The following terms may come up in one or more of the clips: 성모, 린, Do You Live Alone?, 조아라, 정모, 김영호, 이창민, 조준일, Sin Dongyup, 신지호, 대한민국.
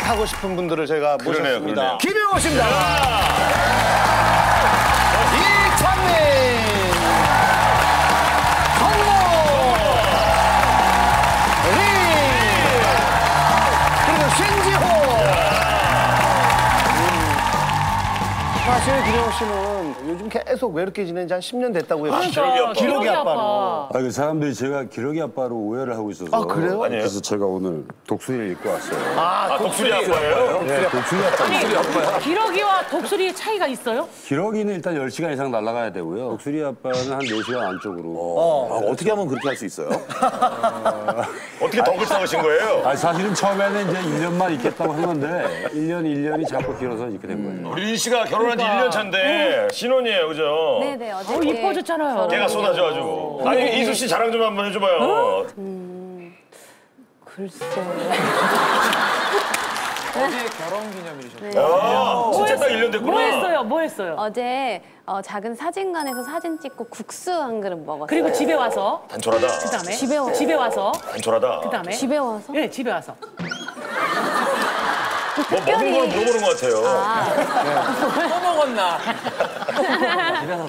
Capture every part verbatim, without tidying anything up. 하고 싶은 분들을 제가 모셨습니다. 그러네요. 김영호 씨입니다. 이창민, 성모, 리, 그리고 신지호. 음. 사실 김영호 씨는 요즘 계속 외롭게 지낸 지 한 십 년 됐다고요. 아, 그러니까. 기러기 아빠로. 아, 사람들이 제가 기러기 아빠로 오해를 하고 있어서. 아, 그래요? 아니에요. 그래서 제가 오늘 독수리를 입고 왔어요. 아, 아 독수리, 독수리 아빠예요? 네, 독수리 아빠. 아니, 독수리 아빠야? 기러기와 독수리의 차이가 있어요? 기러기는 일단 열 시간 이상 날아가야 되고요. 독수리 아빠는 한 네 시간 안쪽으로. 어, 어. 아, 어떻게 하면 그렇게 할 수 있어요? 어... 어떻게 덕을 쌓으신 거예요? 아니, 사실은 처음에는 이제 일 년만 있겠다고 한 건데 일 년, 일 년이 자꾸 길어서 이렇게 된 거예요. 음. 우리 린 씨가 결혼한 지 그러니까. 일 년 차인데 음. 신혼이에요, 그죠? 네네, 어제 어, 이뻐졌잖아요. 걔가 쏟아져가지고. 오. 아니, 이수 씨 자랑 좀 한번 해줘봐요. 어? 음... 글쎄... 어제 결혼기념일이셨죠? 네. 아, 진짜 딱 일 년 됐구나. 뭐 했어요? 뭐 했어요? 어제 어, 작은 사진관에서 사진 찍고 국수 한 그릇 먹었어요. 그리고 집에 와서 단촐하다. 그다음에 집에 와서 집에 와서 단촐하다. 그다음에 집에 와서 예, 네, 집에 와서 뭐 먹는 걸 물어보는 것 같아요. 아. 또 먹었나?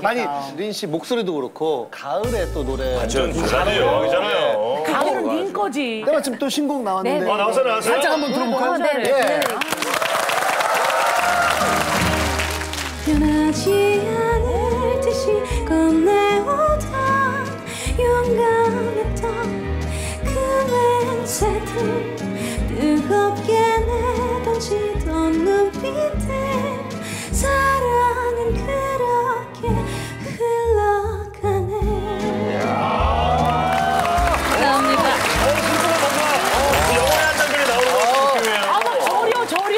아니, 린 씨 목소리도 그렇고 가을에 또 노래 완전 가을의 여왕이잖아요. 가을은 린 거지. 때마침 또 신곡 나왔는데. 네. 아, 나왔어요, 나왔어요? 살짝 한번 들어볼까요? 네, 네. 네. 네. 변하지 않을 듯이 꺼내오던 용감했던 그 맹세들 뜨겁게 내던지던 눈빛에 사랑은 그렇게 흘러가네. 감사합니다. 어, 진짜 감사합니다. 영화의 한 장면이 나오는 것 같아요. 아, 막 저려, 저려.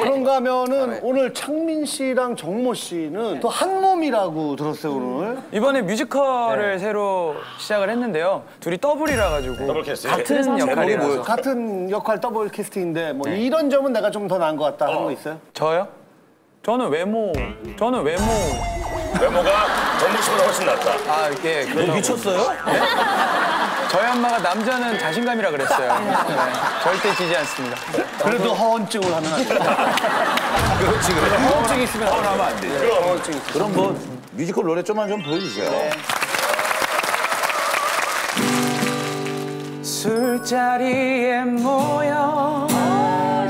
그런가 하면은 오늘 창민 씨랑 정모 씨는 또 한 몸이라고 들었어요, 오늘. 이번에 뮤지컬을 네. 새로 시작을 했는데요. 둘이 더블이라 가지고. 더블 캐스팅. 같은 역할이라서. 같은 역할 더블 캐스팅인데 뭐 네. 이런 점은 내가 좀 더 나은 것 같다 어. 하는 거 있어요? 저요? 저는 외모, 저는 외모. 외모가 정모 씨보다 훨씬 낫다. 아, 이게. 너 미쳤어요? 네? 저희 엄마가 남자는 자신감이라 그랬어요. 네. 절대 지지 않습니다. 그래도 허언증을 하면 안 돼요. 그렇지, 그래. 허언증이 있으면 허언하면 안 돼요. 그럼, 허언증이 있으면. 그럼 뭐, 뮤지컬 노래 좀만 좀 보여주세요. 네. 술자리에 모여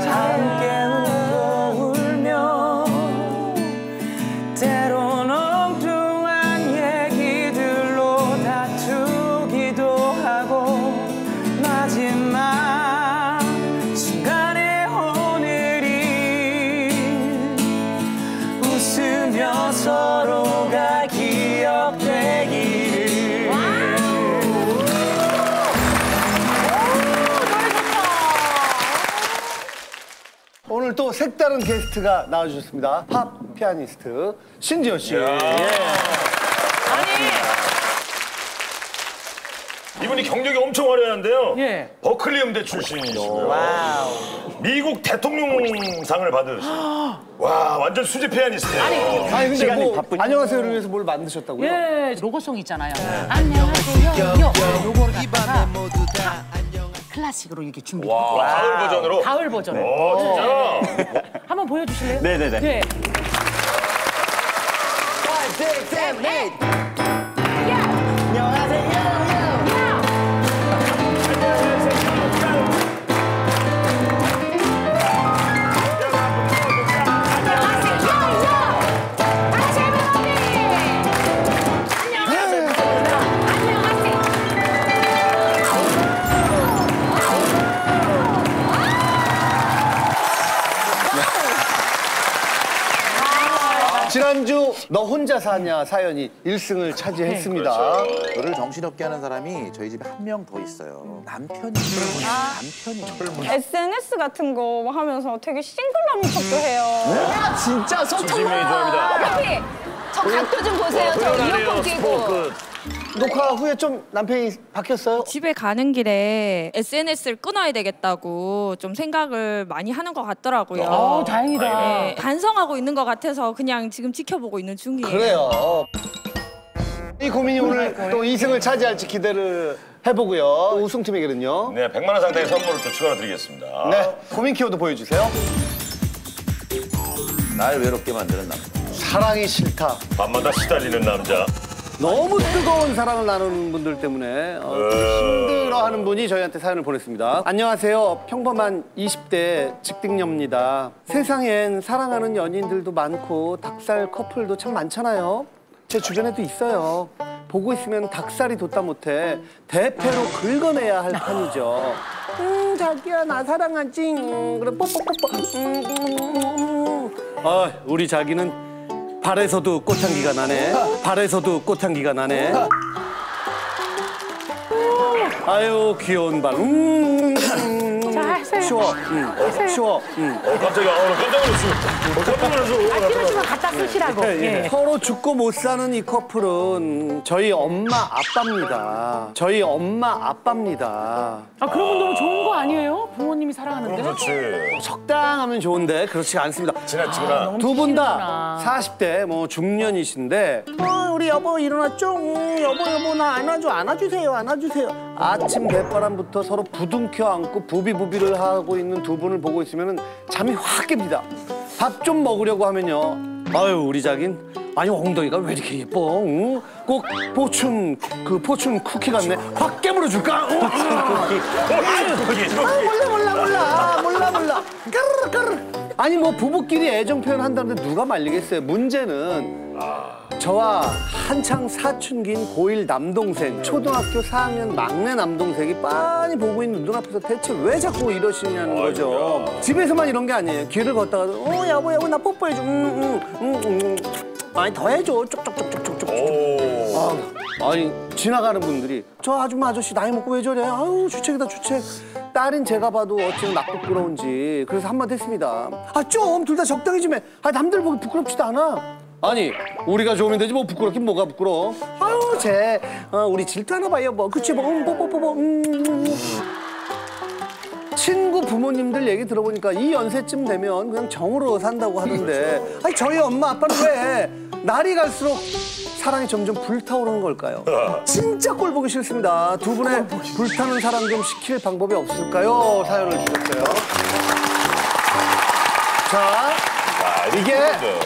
함께 때론 엉뚱한 얘기들로 다투기도 하고 마지막 순간에 오늘이 웃으며 서로가 기억되기를. 와! 오, 노래 좋다. 오늘 또 색다른 게스트가 나와주셨습니다. 팝 피아니스트 신지호 씨. 예. 아니 이분이 경력이 엄청 화려한데요. 예. 버클리 음대 출신이시고요. 와우. 미국 대통령상을 받으셨어요. 와, 완전 수제 피아니스트예요. 아니, 아니 근데 뭐 바쁘니까. 안녕하세요를 위해서 뭘 만드셨다고요? 예, 로고송 있잖아요. 네. 안녕하세요. 요거를 갖다가 클래식으로 이렇게 준비했어요. 가을 버전으로. 가을 버전으로. 오, 진짜. 네. 한번 보여주실래요? 네네네. 네. 네. 지난주 너 혼자 사냐 사연이 일 승을 차지했습니다. 네, 그렇죠. 정신없게 하는 사람이 저희 집에 한 명 더 있어요. 남편이. 아, 남편이. 에스엔에스 같은 거 하면서 되게 싱글남인 척도 해요. 와, 진짜 소통이 좋아합니다. 커피, 저 각도 좀 보세요. 어, 저 이어폰 끼고. 녹화 후에 좀 남편이 바뀌었어요? 집에 가는 길에 에스엔에스를 끊어야 되겠다고 좀 생각을 많이 하는 것 같더라고요. 아, 다행이다. 네, 반성하고 있는 것 같아서 그냥 지금 지켜보고 있는 중이에요. 그래요. 이 고민이 오늘 또 이 승을 차지할지 기대를 해보고요. 우승팀에게는요. 네, 백만 원 상당의 선물을 또 추가로 드리겠습니다. 네, 고민 키워드 보여주세요. 날 외롭게 만드는 남자. 사랑이 싫다. 밤마다 시달리는 남자. 너무 뜨거운 사랑을 나누는 분들 때문에 어, 힘들어하는 분이 저희한테 사연을 보냈습니다. 안녕하세요. 평범한 이십 대 직딩녀입니다. 세상엔 사랑하는 연인들도 많고 닭살 커플도 참 많잖아요. 제 주변에도 있어요. 보고 있으면 닭살이 돋다 못해 대패로 긁어내야 할 판이죠. 음, 자기야 나 사랑하지. 음, 그럼 뽀뽀뽀뽀. 음, 음, 음. 아, 우리 자기는 발에서도 꽃향기가 나네. 발에서도 꽃향기가 나네. 아유, 귀여운 발. 음, 음. 쉬워. 음. 어, 쉬워. 음. 어, 갑자기, 어, 깜짝 놀랐어. 어, 깜짝 놀랐어. 아끼는 거 갖다 쓰시라고. 예, 예. 서로 죽고 못 사는 이 커플은 저희 엄마, 아빠입니다. 저희 엄마, 아빠입니다. 아, 그런 건 너무 좋은 거 아니에요? 부모님이 사랑하는데. 그럼 그렇지. 적당하면 좋은데 그렇지가 않습니다. 지나치구나. 두 분 다 사십 대 뭐 중년이신데 어, 우리 여보 일어났죠? 응, 여보 여보 나 안아줘. 안아주세요. 안아주세요. 아침 갯바람부터 서로 부둥켜 안고 부비부비를 하고 있는 두 분을 보고 있으면 잠이 확 깹니다. 밥 좀 먹으려고 하면요. 아유 우리 자긴 아니 엉덩이가 왜 이렇게 예뻐? 응? 꼭 포춘 그 포춘 쿠키 같네. 확 깨물어 줄까? 포춘 쿠키. 포춘 쿠키. 몰라 몰라 몰라 몰라 몰라. 까르르 까르르. 아니 뭐 부부끼리 애정 표현 한다는데 누가 말리겠어요? 문제는 저와 한창 사춘기인 고일 남동생, 초등학교 사 학년 막내 남동생이 빤히 보고 있는 눈앞에서 대체 왜 자꾸 이러시냐는 거죠. 집에서만 이런 게 아니에요. 길을 걷다가도 어 여보 여보 나 뽀뽀해줘. 음, 음, 음, 음. 아니 더 해줘. 쪽쪽쪽쪽쪽쪽. 아, 아니 지나가는 분들이 저 아줌마 아저씨 나이 먹고 왜 저래? 아유 주책이다 주책. 딸인 제가 봐도 어찌나 부끄러운지 그래서 한마디 했습니다. 아 좀 둘 다 적당히 좀 해. 아 남들 보기 부끄럽지도 않아. 아니 우리가 좋으면 되지 뭐 부끄럽긴 뭐가 부끄러워. 아유 쟤 어, 우리 질투하나 봐요 뭐. 그치 뭐 음, 뽀뽀뽀뽀 음, 음. 친구 부모님들 얘기 들어보니까 이 연세쯤 되면 그냥 정으로 산다고 하던데 아니 저희 엄마 아빠는 왜 날이 갈수록 사랑이 점점 불타오르는 걸까요? 진짜 꼴 보기 싫습니다. 두 분의 불타는 사랑 좀 식힐 방법이 없을까요? 사연을 주셨어요. 자. 이게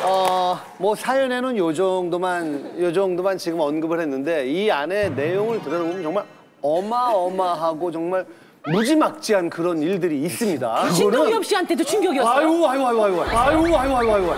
어, 뭐 사연에는 요 정도만 요 정도만 지금 언급을 했는데 이 안에 내용을 들여다보면 정말 어마어마하고 정말 무지막지한 그런 일들이 있습니다. 신동엽 씨한테도 충격이었어요. 아유 아유 아유 아유 아유 아유 아유 아유.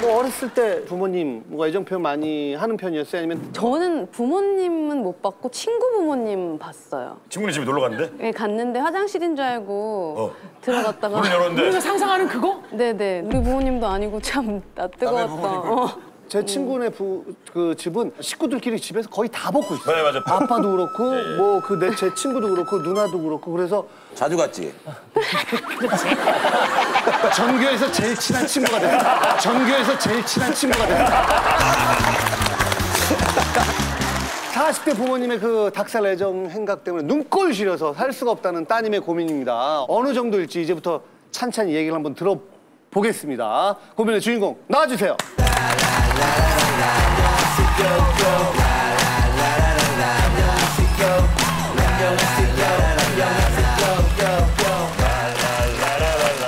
뭐 어렸을 때 부모님 뭐 애정 표현 많이 하는 편이었어요? 아니면 저는 부모님은 못 봤고 친구 부모님 봤어요. 친구네 집에 놀러 갔는데? 네 갔는데 화장실인 줄 알고 어. 들어갔다가 문을 열었는데. 우리가 상상하는 그거? 네네 우리 부모님도 아니고 참 나 뜨거웠다. 제 친구네 부, 그 집은 식구들끼리 집에서 거의 다 먹고 있어요. 네, 맞아. 아빠도 그렇고 예, 예. 뭐 그 내 제 친구도 그렇고 누나도 그렇고 그래서 자주 갔지. 전교에서 제일 친한 친구가 된다. 전교에서 제일 친한 친구가 된다. 사십 대 부모님의 그 닭살 애정 행각 때문에 눈꼴 시려서 살 수가 없다는 따님의 고민입니다. 어느 정도일지 이제부터 찬찬히 얘기를 한번 들어보겠습니다. 고민의 주인공 나와주세요.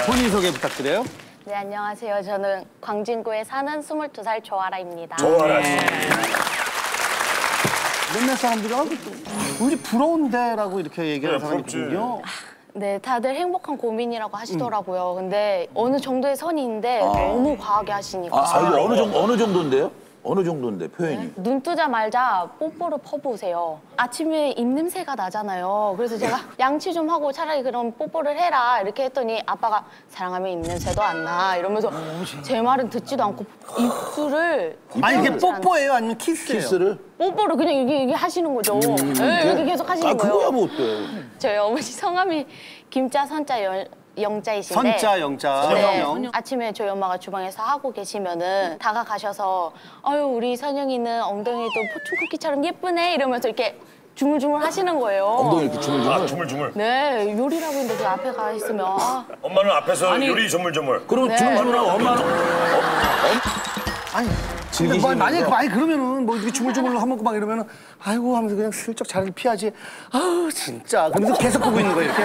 본인 소개 부탁드려요. 네, 안녕하세요. 저는 광진구에 사는 스물두 살 조아라입니다. 조아라 씨. 맨날 사람들이 아, 우리 부러운데라고 이렇게 얘기하는 사람이 있거든요. 네, 다들 행복한 고민이라고 하시더라고요. 음. 근데 어느 정도의 선인데 아. 너무 과하게 하시니까. 아, 아 어느 정도 어느 정도인데요? 어느 정도인데 표현이? 네? 눈 뜨자마자 뽀뽀를 퍼부으세요. 아침에 입냄새가 나잖아요. 그래서 제가 양치 좀 하고 차라리 그럼 뽀뽀를 해라 이렇게 했더니 아빠가 사랑하면 입냄새도 안 나 이러면서 제 말은 듣지도 않고 입술을 아니 이게 뽀뽀예요 아니면 키스예요? 키스를? 뽀뽀를 그냥 이게, 이게 하시는 거죠. 음, 네, 이렇게 계속 하시는 아, 거예요. 그거야 뭐 어때? 저희 어머니 성함이 김자 선자 열 영자이신데 선자 영자 네, 영영. 아침에 저희 엄마가 주방에서 하고 계시면은 응. 다가가셔서 아유 우리 선영이는 엉덩이도 포춘쿠키처럼 예쁘네 이러면서 이렇게 주물주물 하시는 거예요. 엉덩이 이렇게 주물주물? 아, 주물주물? 네, 요리라고 했는데 그 앞에 가 있으면 아. 엄마는 앞에서 아니, 요리 주물주물 그럼 네. 주물주물하고 엄마는 어? 아니 즐기시면서. 만약에 많이 그러면은 뭐 이렇게 주물주물 하면서 막 이러면은 아이고 하면서 그냥 슬쩍 자리를 피하지. 아우 진짜. 그러면서 계속 보고 있는 거예요. 이렇게.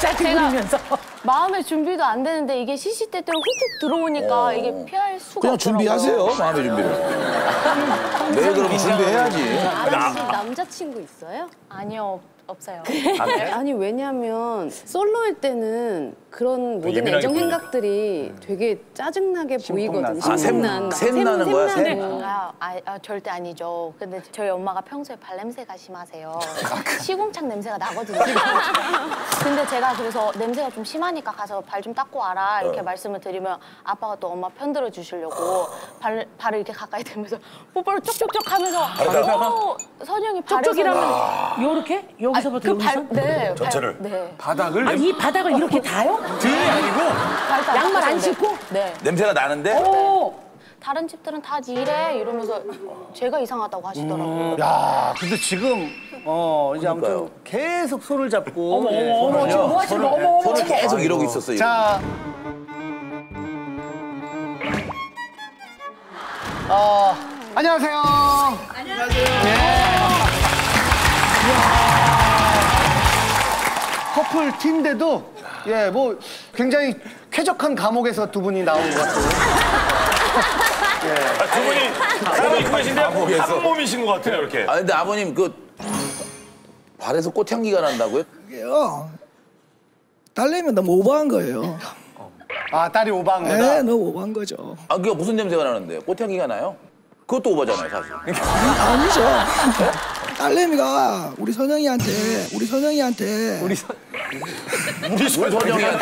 제가 마음의 준비도 안 되는데 이게 시시때때로 훅훅 들어오니까 어... 이게 피할 수가 없어요. 그냥 없더라고요. 준비하세요. 마음의 준비를. 네, 그럼 준비해야지. 아람 씨 남자친구 있어요? 아니요. 없어요. 아, 그래? 아니 왜냐면 솔로일 때는 그런 모든 애정 생각들이 음. 되게 짜증나게 보이거든요. 아, 샘나는 거야? 샘? 아, 아, 아, 절대 아니죠. 근데 저희 엄마가 평소에 발냄새가 심하세요. 시궁창 냄새가 나거든요. 근데 제가 그래서 냄새가 좀 심하니까 가서 발 좀 닦고 와라 이렇게 어. 말씀을 드리면 아빠가 또 엄마 편들어 주시려고 발, 발을 이렇게 가까이 대면서 뽀뽀를 쪽쪽쪽 하면서 어, 선영이 발에서 쪽쪽이라면 요렇게? 여기서부터 아, 그 여기서? 발, 네. 전체를? 네. 바닥을? 아, 이 바닥을 이렇게 다요? 등이 아니고? 양말 안 씻고? 네. 냄새가 나는데? 오. 네. 다른 집들은 다 이래 이러면서 제가 이상하다고 하시더라고요. 음. 야, 근데 지금 어 이제 그러니까요. 아무튼 계속 손을 잡고 어머, 네, 어머, 어머, 지금 뭐 하시는 거야? 어머, 어머, 계속 이러고 있었어요. 자. 어, 안녕하세요. 안녕하세요. 네. 커플 팀인데도 예, 뭐 굉장히 쾌적한 감옥에서 두 분이 나온 것 같아요. 예. 아, 두 분이 사람이 구매신데 한 몸이신 것 같아요, 이렇게. 아 근데 아버님 그 발에서 꽃향기가 난다고요? 그게요. 딸내미 너무 오버한 거예요. 아 딸이 오버한 거다? 네, 너무 오버한 거죠. 아 그게 무슨 냄새가 나는데? 꽃향기가 나요? 그것도 오버잖아요, 사실. 아니죠. 네? 딸내미가 우리 선영이한테 우리 선영이한테 우리 선... 우리 선영이한테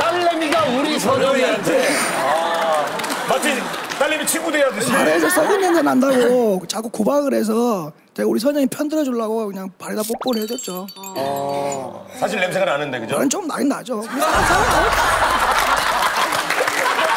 딸내미가 우리 선영이한테 아... 마치 딸내미 친구 돼야 되지. 발에서 썩은 냄새 난다고 자꾸 구박을 해서 제가 우리 선영이 편들어 주려고 그냥 발에다 뽀뽀를 해줬죠. 아... 사실 냄새가 나는데 그죠? 좀 나긴 나죠.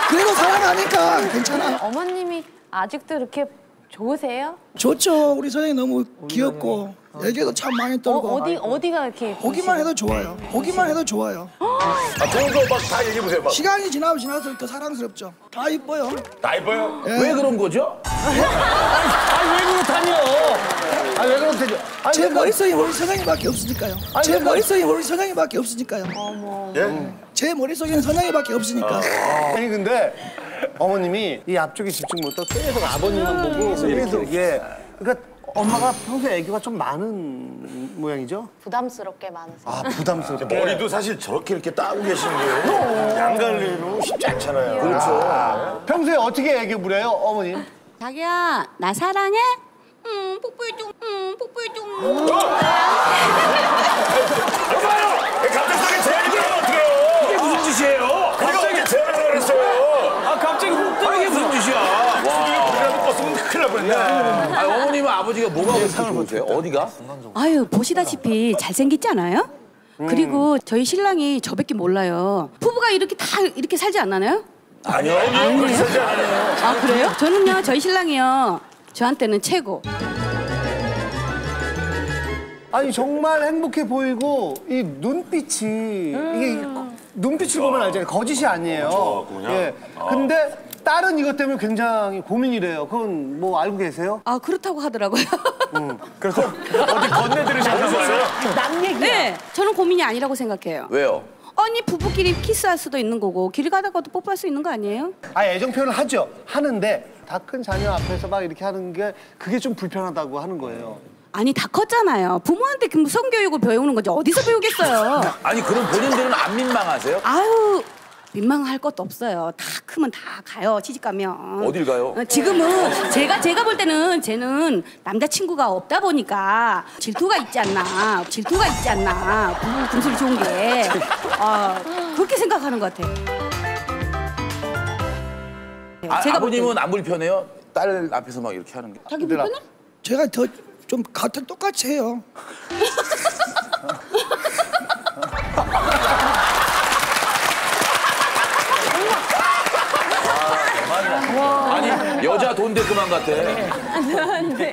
그래도 살아나니까 괜찮아. 어머님이 아직도 이렇게 좋으세요? 좋죠. 우리 선생님 너무 귀엽고 얘기도 참 많이 떨고. 어, 어디, 어디가 이렇게 보기만 해도 좋아요. 보기만 해도 좋아요. 아, 좋은 거 막 다 얘기해보세요. 막. 시간이 지나고 지나서 더 사랑스럽죠. 다 이뻐요. 다 이뻐요? 예. 왜 그런 거죠? 아니, 아니, 왜 그렇다니요? 아니, 왜 그렇다니요? 아니, 제 머릿속에 우리 선생님밖에 없으니까요. 아니, 제 머릿속에 우리 선생님밖에 없으니까요. 어머. 예? 제 머릿속에는 선생님밖에 없으니까. 아. 아니, 근데 어머님이 이 앞쪽에 집중 못하고 계속 아버님만 보고 계속 이게 그러니까 엄마가 평소에 애교가 좀 많은 모양이죠? 부담스럽게 많으세요. 아 부담스럽게. 머리도 사실 저렇게 이렇게 따고 계시는 게 양갈래로 쉽지 않잖아요. 그렇죠. 아, 평소에 어떻게 애교 부려요, 어머님? 자기야, 나 사랑해? 음, 뽀뽀해줘. 음, 뽀뽀해줘. 여봐요! 갑자기 제 애교를 어떻게 해요? 이게 무슨 짓이에요? 갑자기 제 애교를 그랬어요. 아, 갑자기 훅 떠. 이게 무슨 짓이야? 아, 어머님은 아버지가 뭐가 상을 보세요? 어디가? 아유 보시다시피 잘생겼지 않아요? 음. 그리고 저희 신랑이 저밖에 몰라요. 부부가 이렇게 다 이렇게 살지 않나요? 아니요. 아니에요. 아 그래요? 저는요 저희 신랑이요 저한테는 최고. 아니 정말 행복해 보이고 이 눈빛이 음. 이게 눈빛을 보면 알잖아요. 거짓이 아니에요. 어, 저, 예. 어. 근데 딸은 이것 때문에 굉장히 고민이래요. 그건 뭐 알고 계세요? 아 그렇다고 하더라고요. 음. 그래서 어디 건네들으셨어요? 남 얘기야. 네, 저는 고민이 아니라고 생각해요. 왜요? 아니 부부끼리 키스할 수도 있는 거고 길 가다가도 뽀뽀할 수 있는 거 아니에요? 아 애정 표현을 하죠. 하는데 다 큰 자녀 앞에서 막 이렇게 하는 게 그게 좀 불편하다고 하는 거예요. 아니 다 컸잖아요. 부모한테 성교육을 배우는 건지 어디서 배우겠어요? 아니 그럼 본인들은 안 민망하세요? 아유. 민망할 것도 없어요. 다 크면 다 가요, 시집가면. 어딜 가요? 지금은 제가 제가 볼 때는 쟤는 남자친구가 없다 보니까 질투가 있지 않나. 질투가 있지 않나. 부부 금슬이 좋은 게. 어, 그렇게 생각하는 것 같아요. 아, 제가 아버님은 안 불편해요? 딸 앞에서 막 이렇게 하는 게. 자기 불편해? 제가 더 좀 같은 똑같이 해요. 아니 여자 돈 대꾸만 같아.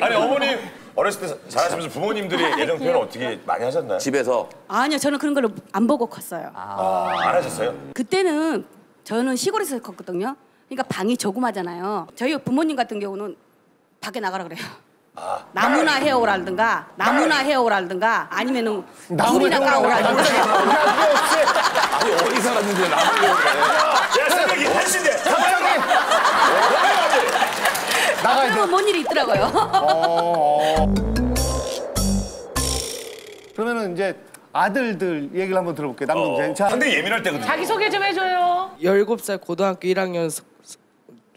아니 어머님 어렸을 때 잘하시면서 부모님들이 애정 표현 어떻게 많이 하셨나요? 집에서? 아니요 저는 그런 걸 안 보고 컸어요. 아, 안 하셨어요? 그때는 저는 시골에서 컸거든요. 그러니까 방이 조그마잖아요. 저희 부모님 같은 경우는 밖에 나가라 그래요. 아, 나무나 헤어오라든가 나무나 헤어오라든가 아니면은 물이나 까오라든가. 아니 어디 살았는데 나무 헤어오래. 야 새벽이 한시인데 나가야 돼. 그러면 뭔 일이 있더라고요. 어, 어. 그러면은 이제 아들들 얘기를 한번 들어볼게요. 남동생. 자, 근데 예민할 때거든요. 자기소개 좀 해줘요. 열일곱 살 고등학교 일 학년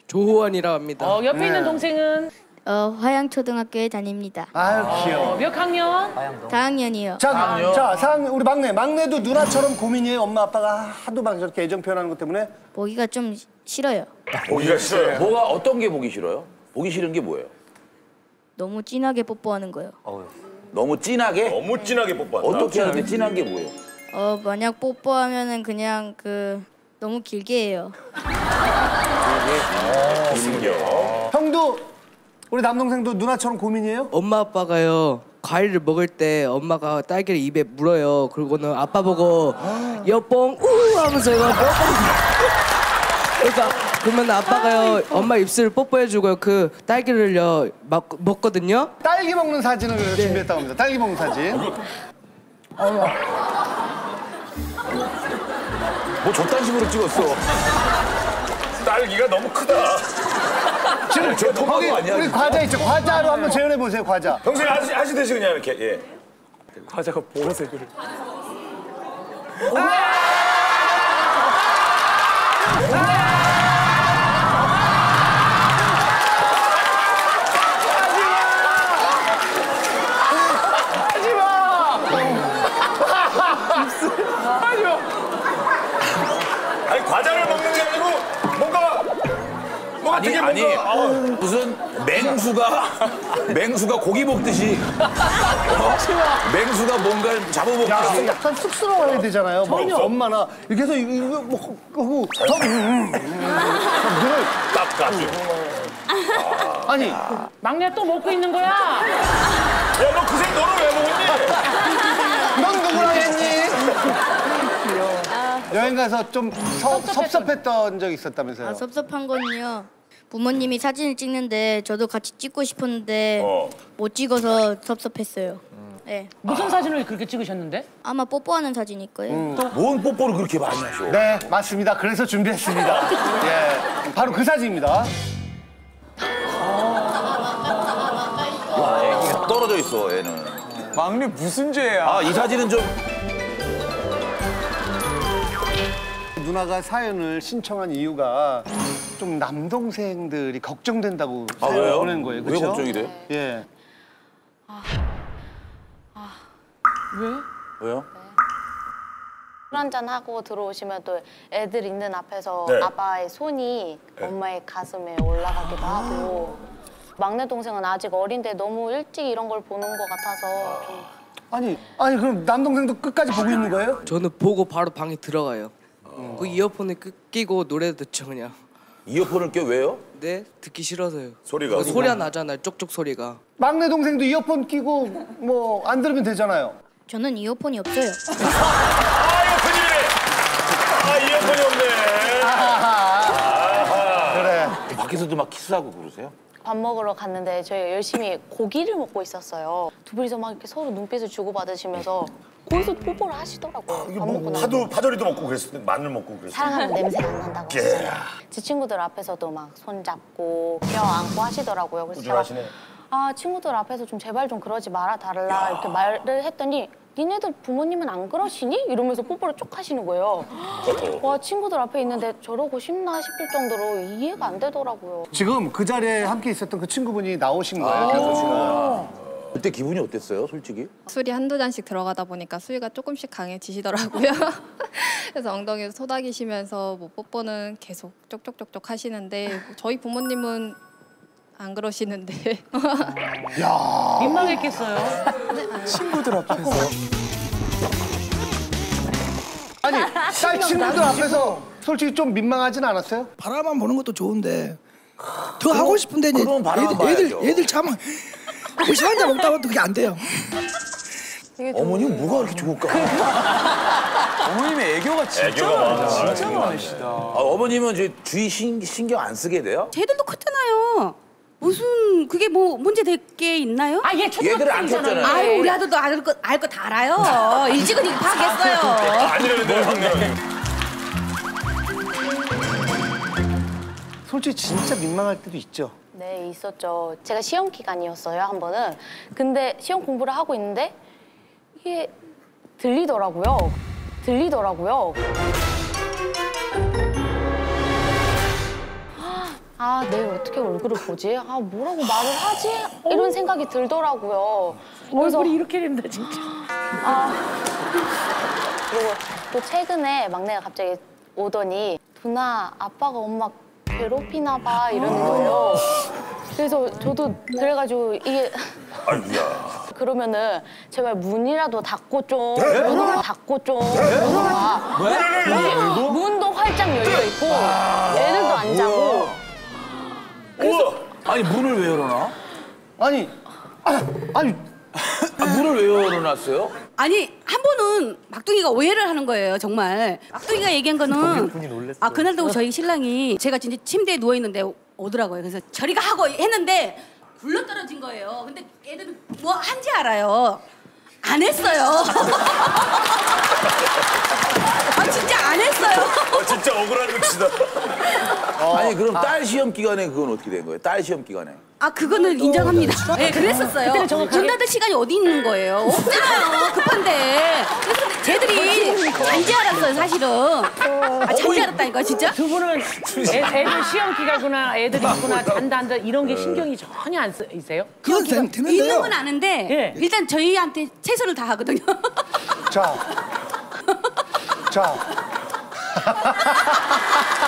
조호원이라고 합니다. 어, 옆에 네. 있는 동생은? 어, 화양초등학교에 다닙니다. 아유, 귀여워. 어, 몇 학년? 화양동. 사 학년이요. 자, 사 학년. 자, 사 학년. 우리 막내. 막내도 누나처럼 고민이에요. 엄마, 아빠가 하도 막 저렇게 애정 표현하는 것 때문에. 보기가 좀 싫어요. 보기가 싫어요? 뭐가 어떤 게 보기 싫어요? 보기 싫은 게 뭐예요? 너무 진하게 뽀뽀하는 거예요. 어휴. 너무 진하게? 너무 진하게 뽀뽀한다. 어떻게 하는데 진한 게 뭐예요? 어, 만약 뽀뽀하면은 그냥 그 너무 길게 해요. 아, 신기해. 형도 우리 남동생도 누나처럼 고민이에요? 엄마 아빠가요. 과일을 먹을 때 엄마가 딸기를 입에 물어요. 그러고는 아빠 보고 여뽕 우 하면서 이거 그러니까 그러면 아빠가요 아, 엄마 입술을 뽀뽀해주고요 그 딸기를요 막 먹거든요. 딸기 먹는 사진을 네. 준비했다고 합니다. 딸기 먹는 사진. 뭐 저딴 식으로 찍었어. 딸기가 너무 크다. 지금 저 거기 아니야, 우리 진짜? 과자 있죠. 과자로 한번 재현해 보세요. 과자. 형수님 하시 하시듯이 그냥 이렇게. 예. 과자가 보라색을. 아니, 아니 어, 무슨 맹수가 맹수가 고기 먹듯이 어? 맹수가 뭔가를 잡아먹듯이 약간 쑥스러워야 되잖아요. 전혀. 뭐, 엄마나 이렇게 해서 이거 뭐 그거 늘 깝깝이. 아니 야. 막내 또 먹고 있는 거야? 야 너 그새 너는 왜 먹었니? 넌 누구랑 했니? 여행 가서 좀 서, 섭섭했던 적이 있었다면서요? 아, 섭섭한 건요. 부모님이 사진을 찍는데 저도 같이 찍고 싶었는데 어. 못 찍어서 섭섭했어요. 음. 네. 무슨 아. 사진을 그렇게 찍으셨는데? 아마 뽀뽀하는 사진일 거예요. 음. 뭔 뽀뽀를 그렇게 많이 하죠? 네, 맞습니다. 그래서 준비했습니다. 예, 바로 그 사진입니다. 와, 애가 떨어져 있어, 애는. 막내 무슨 죄야? 아, 이 사진은 좀... 누나가 사연을 신청한 이유가 좀 남동생들이 걱정된다고 아, 사연을 보낸 거예요. 그렇죠? 왜 걱정이 돼요? 네. 예. 아, 아. 왜? 왜요? 네. 술 한잔 하고 들어오시면 또 애들 있는 앞에서 네. 아빠의 손이 네. 엄마의 가슴에 올라가기도 아. 하고 막내 동생은 아직 어린데 너무 일찍 이런 걸 보는 것 같아서 아. 아니, 아니 그럼 남동생도 끝까지 보고 있는 거예요? 저는 보고 바로 방에 들어가요. 어. 그 이어폰을 끼고 노래 듣죠 그냥. 이어폰을 껴 왜요? 네 듣기 싫어서요. 소리가 그 소리가 나잖아요. 쪽쪽 소리가. 막내 동생도 이어폰 끼고 뭐 안 들으면 되잖아요. 저는 이어폰이 없어요. 아 이어폰이! 아 이어폰이 없네. 아하. 그래. 밖에서도 막 키스하고 그러세요? 밥 먹으러 갔는데 저희가 열심히 고기를 먹고 있었어요. 두 분이서 막 이렇게 서로 눈빛을 주고받으시면서 거기서 뽀뽀를 하시더라고요. 이게 뭐 파도, 파절이도 먹고 그랬을 때 마늘 먹고 그랬을 때 사랑하면 냄새 안 난다고 하시잖아요. yeah. 제 친구들 앞에서도 막 손잡고 껴안고 하시더라고요. 그래서 제가 아 친구들 앞에서 좀 제발 좀 그러지 말아달라 이렇게 말을 했더니 니네들 부모님은 안 그러시니? 이러면서 뽀뽀를 쭉 하시는 거예요. 와 친구들 앞에 있는데 저러고 싶나 싶을 정도로 이해가 안 되더라고요. 지금 그 자리에 함께 있었던 그 친구분이 나오신 거예요. 그래서 지금 그때 기분이 어땠어요, 솔직히? 술이 한두 잔씩 들어가다 보니까 수위가 조금씩 강해지시더라고요. 그래서 엉덩이를 토닥이시면서 뭐 뽀뽀는 계속 쪽쪽쪽쪽 하시는데 저희 부모님은 안 그러시는데. 야 민망했겠어요. 친구들 앞에서. 아니, 딸 친구들 앞에서 솔직히 좀 민망하진 않았어요? 바라만 보는 것도 좋은데 더 그럼, 하고 싶은데 얘들, 얘들, 얘들 참... 고시 한잔 먹다 보면 그게 안 돼요. 어머님 뭐가 그렇게 좋을까? 어머님의 애교가 진짜, 애교가 많아. 진짜 많으시다. 아, 어머님은 이제 주위 신, 신경 안 쓰게 돼요? 쟤들도 컸잖아요. 무슨 그게 뭐 문제 될 게 있나요? 아, 얘 초등학생이잖아요. 아유, 우리 아들도 아들 거 알 거 다 알아요. 일찍은 이거 파악했어요. 아니라는데 형님. 솔직히 진짜 민망할 때도 있죠. 네, 있었죠. 제가 시험 기간이었어요, 한 번은. 근데 시험 공부를 하고 있는데 이게 들리더라고요. 들리더라고요. 아, 내일 어떻게 얼굴을 보지? 아, 뭐라고 말을 하지? 이런 생각이 들더라고요. 그래서, 얼굴이 이렇게 된다, 진짜. 아, 그리고 또 최근에 막내가 갑자기 오더니 누나, 아빠가 엄마 괴롭히나 봐, 이러는 거예요. 그래서 저도 그래가지고 이게... 아이고야. 그러면은 제발 문이라도 닫고 좀, 문을 닫고 좀. 왜? 문도 활짝 열려있고 애들도 안 자고. 우와! 아니, 문을 왜 열어놔? 아니, 아, 아니, 아, 문을 왜 열어놨어요? 아니, 한 번은 막둥이가 오해를 하는 거예요, 정말. 막둥이가 얘기한 거는 아, 그날도 저희 신랑이 제가 진짜 침대에 누워있는데 오더라고요. 그래서 저리가 하고 했는데 굴러떨어진 거예요. 근데 애들은 뭐 한지 알아요. 안 했어요. 아, 진짜 안 했어요. 어, 진짜 억울한 눈치다. 어, 아니, 그럼 딸 아. 시험 기간에 그건 어떻게 된 거예요? 딸 시험 기간에? 아, 그거는 어, 인정합니다. 예, 네, 그랬었어요. 문 닫을 시간이 어디 있는 거예요? 없잖아요, 급한데. 그래서 쟤들이 잔지 알았어요, 사실은. 아, 잔지 알았다니까, 진짜? 두 분은 애, 애들 시험 기간이구나, 애들이 있구나, 잔다, 안 잔다, 이런 게 신경이 전혀 안 쓰이세요? 그건 되면 돼요. 있는 건 아는데, 예. 일단 저희한테 최선을 다 하거든요. 자. 자.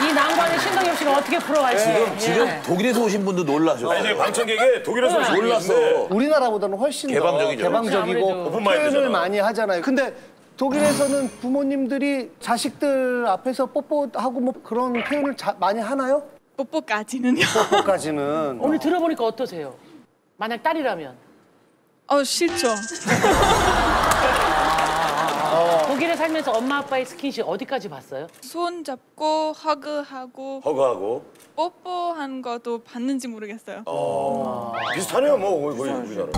이 난관을 신동엽 씨가 어떻게 풀어갈지. 네, 지금, 지금 네. 독일에서 오신 분도 놀라죠. 아니, 지금 방청객이 독일에서 네. 놀랐어. 우리나라보다는 훨씬 개방적이죠. 더 개방적이고 표현을 많이 하잖아요. 근데 독일에서는 부모님들이 자식들 앞에서 뽀뽀하고 뭐 그런 표현을 자, 많이 하나요? 뽀뽀까지는요. 뽀뽀까지는. 오늘 들어보니까 어떠세요? 만약 딸이라면. 어, 싫죠. 독일에 살면서 엄마 아빠의 스킨십 어디까지 봤어요? 손 잡고 허그하고 허그하고 뽀뽀한 것도 봤는지 모르겠어요. 어... 음. 비슷하네요, 뭐 거의 우리나라.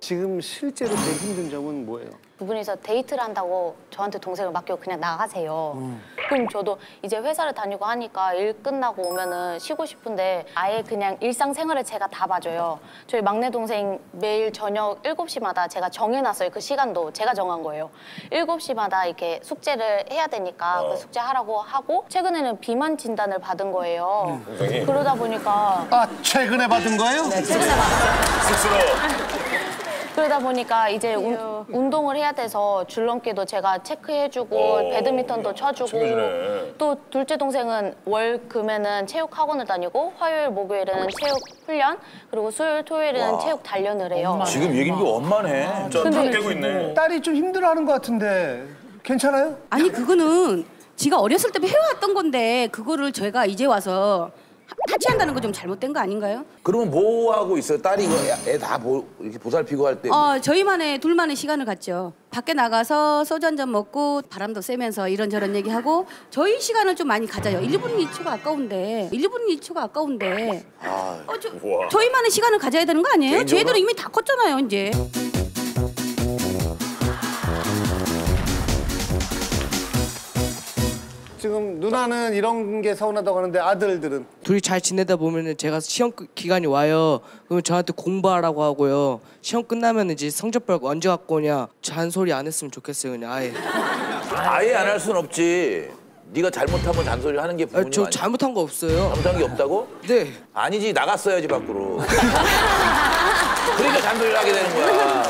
지금 실제로 제일 힘든 점은 뭐예요? 두 분이서 데이트를 한다고 저한테 동생을 맡기고 그냥 나가세요. 음. 그럼 저도 이제 회사를 다니고 하니까 일 끝나고 오면은 쉬고 싶은데 아예 그냥 일상생활을 제가 다 봐줘요. 저희 막내 동생 매일 저녁 일곱 시마다 제가 정해놨어요. 그 시간도 제가 정한 거예요. 일곱 시마다 이렇게 숙제를 해야 되니까 어. 그 숙제하라고 하고 최근에는 비만 진단을 받은 거예요. 음. 그러다 보니까 아, 최근에 받은 거예요? 네, 최근에 받았어요. 쑥스러워. 그러다 보니까 이제 운, 운동을 해야 돼서 줄넘기도 제가 체크해주고 배드민턴도 쳐주고 챙겨주네. 또 둘째 동생은 월, 금에는 체육 학원을 다니고 화요일, 목요일에는 체육 훈련 그리고 수요일, 토요일에는 와. 체육 단련을 해요. 엄마네. 지금 얘기는 엄마네. 진짜 다 깨고 있네. 딸이 좀 힘들어하는 것 같은데 괜찮아요? 아니 그거는 지가 어렸을 때 해왔던 건데 그거를 제가 이제 와서 타치한다는 거 좀 잘못된 거 아닌가요? 그러면 뭐 하고 있어요? 딸이 애 다 이렇게 보살피고 할 때? 어, 저희만의 둘만의 시간을 갖죠. 밖에 나가서 소주 한 잔 먹고 바람도 쐬면서 이런저런 얘기하고 저희 시간을 좀 많이 가져요. 일 분 이 초가 아까운데 일 분 이 초가 아까운데 어, 저, 저희만의 시간을 가져야 되는 거 아니에요? 개인적으로... 저희들은 이미 다 컸잖아요, 이제. 지금 누나는 이런 게 서운하다고 하는데 아들들은? 둘이 잘 지내다 보면은 제가 시험 기간이 와요. 그러면 저한테 공부하라고 하고요. 시험 끝나면 이제 성적표 언제 갖고 오냐. 잔소리 안 했으면 좋겠어요, 그냥 아예. 아예 안 할 순 없지. 네가 잘못하면 잔소리 하는 게 부모님 아니, 저 아니야? 잘못한 거 없어요. 잘못한 게 없다고? 네. 아니지, 나갔어야지, 밖으로. 그러니까 잔소리를 하게 되는 거야.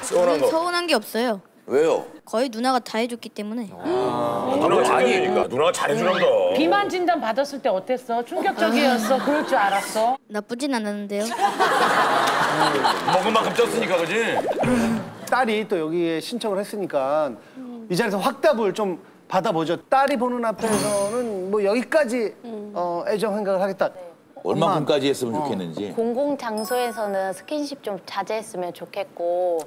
서운한 거. 서운한 게 없어요. 왜요? 거의 누나가 다 해줬기 때문에. 아, 누나가 아니니까. 누나가 잘해주는 거. 비만 진단 받았을 때 어땠어? 충격적이었어? 그럴 줄 알았어? 나쁘진 않았는데요. 먹은 만큼 쪘으니까, 그지? 딸이 또 여기에 신청을 했으니까 이 자리에서 확답을 좀 받아보죠. 딸이 보는 앞에서는 뭐 여기까지 어, 애정 생각을 하겠다. 얼마큼까지 했으면 어. 좋겠는지. 공공장소에서는 스킨십 좀 자제했으면 좋겠고,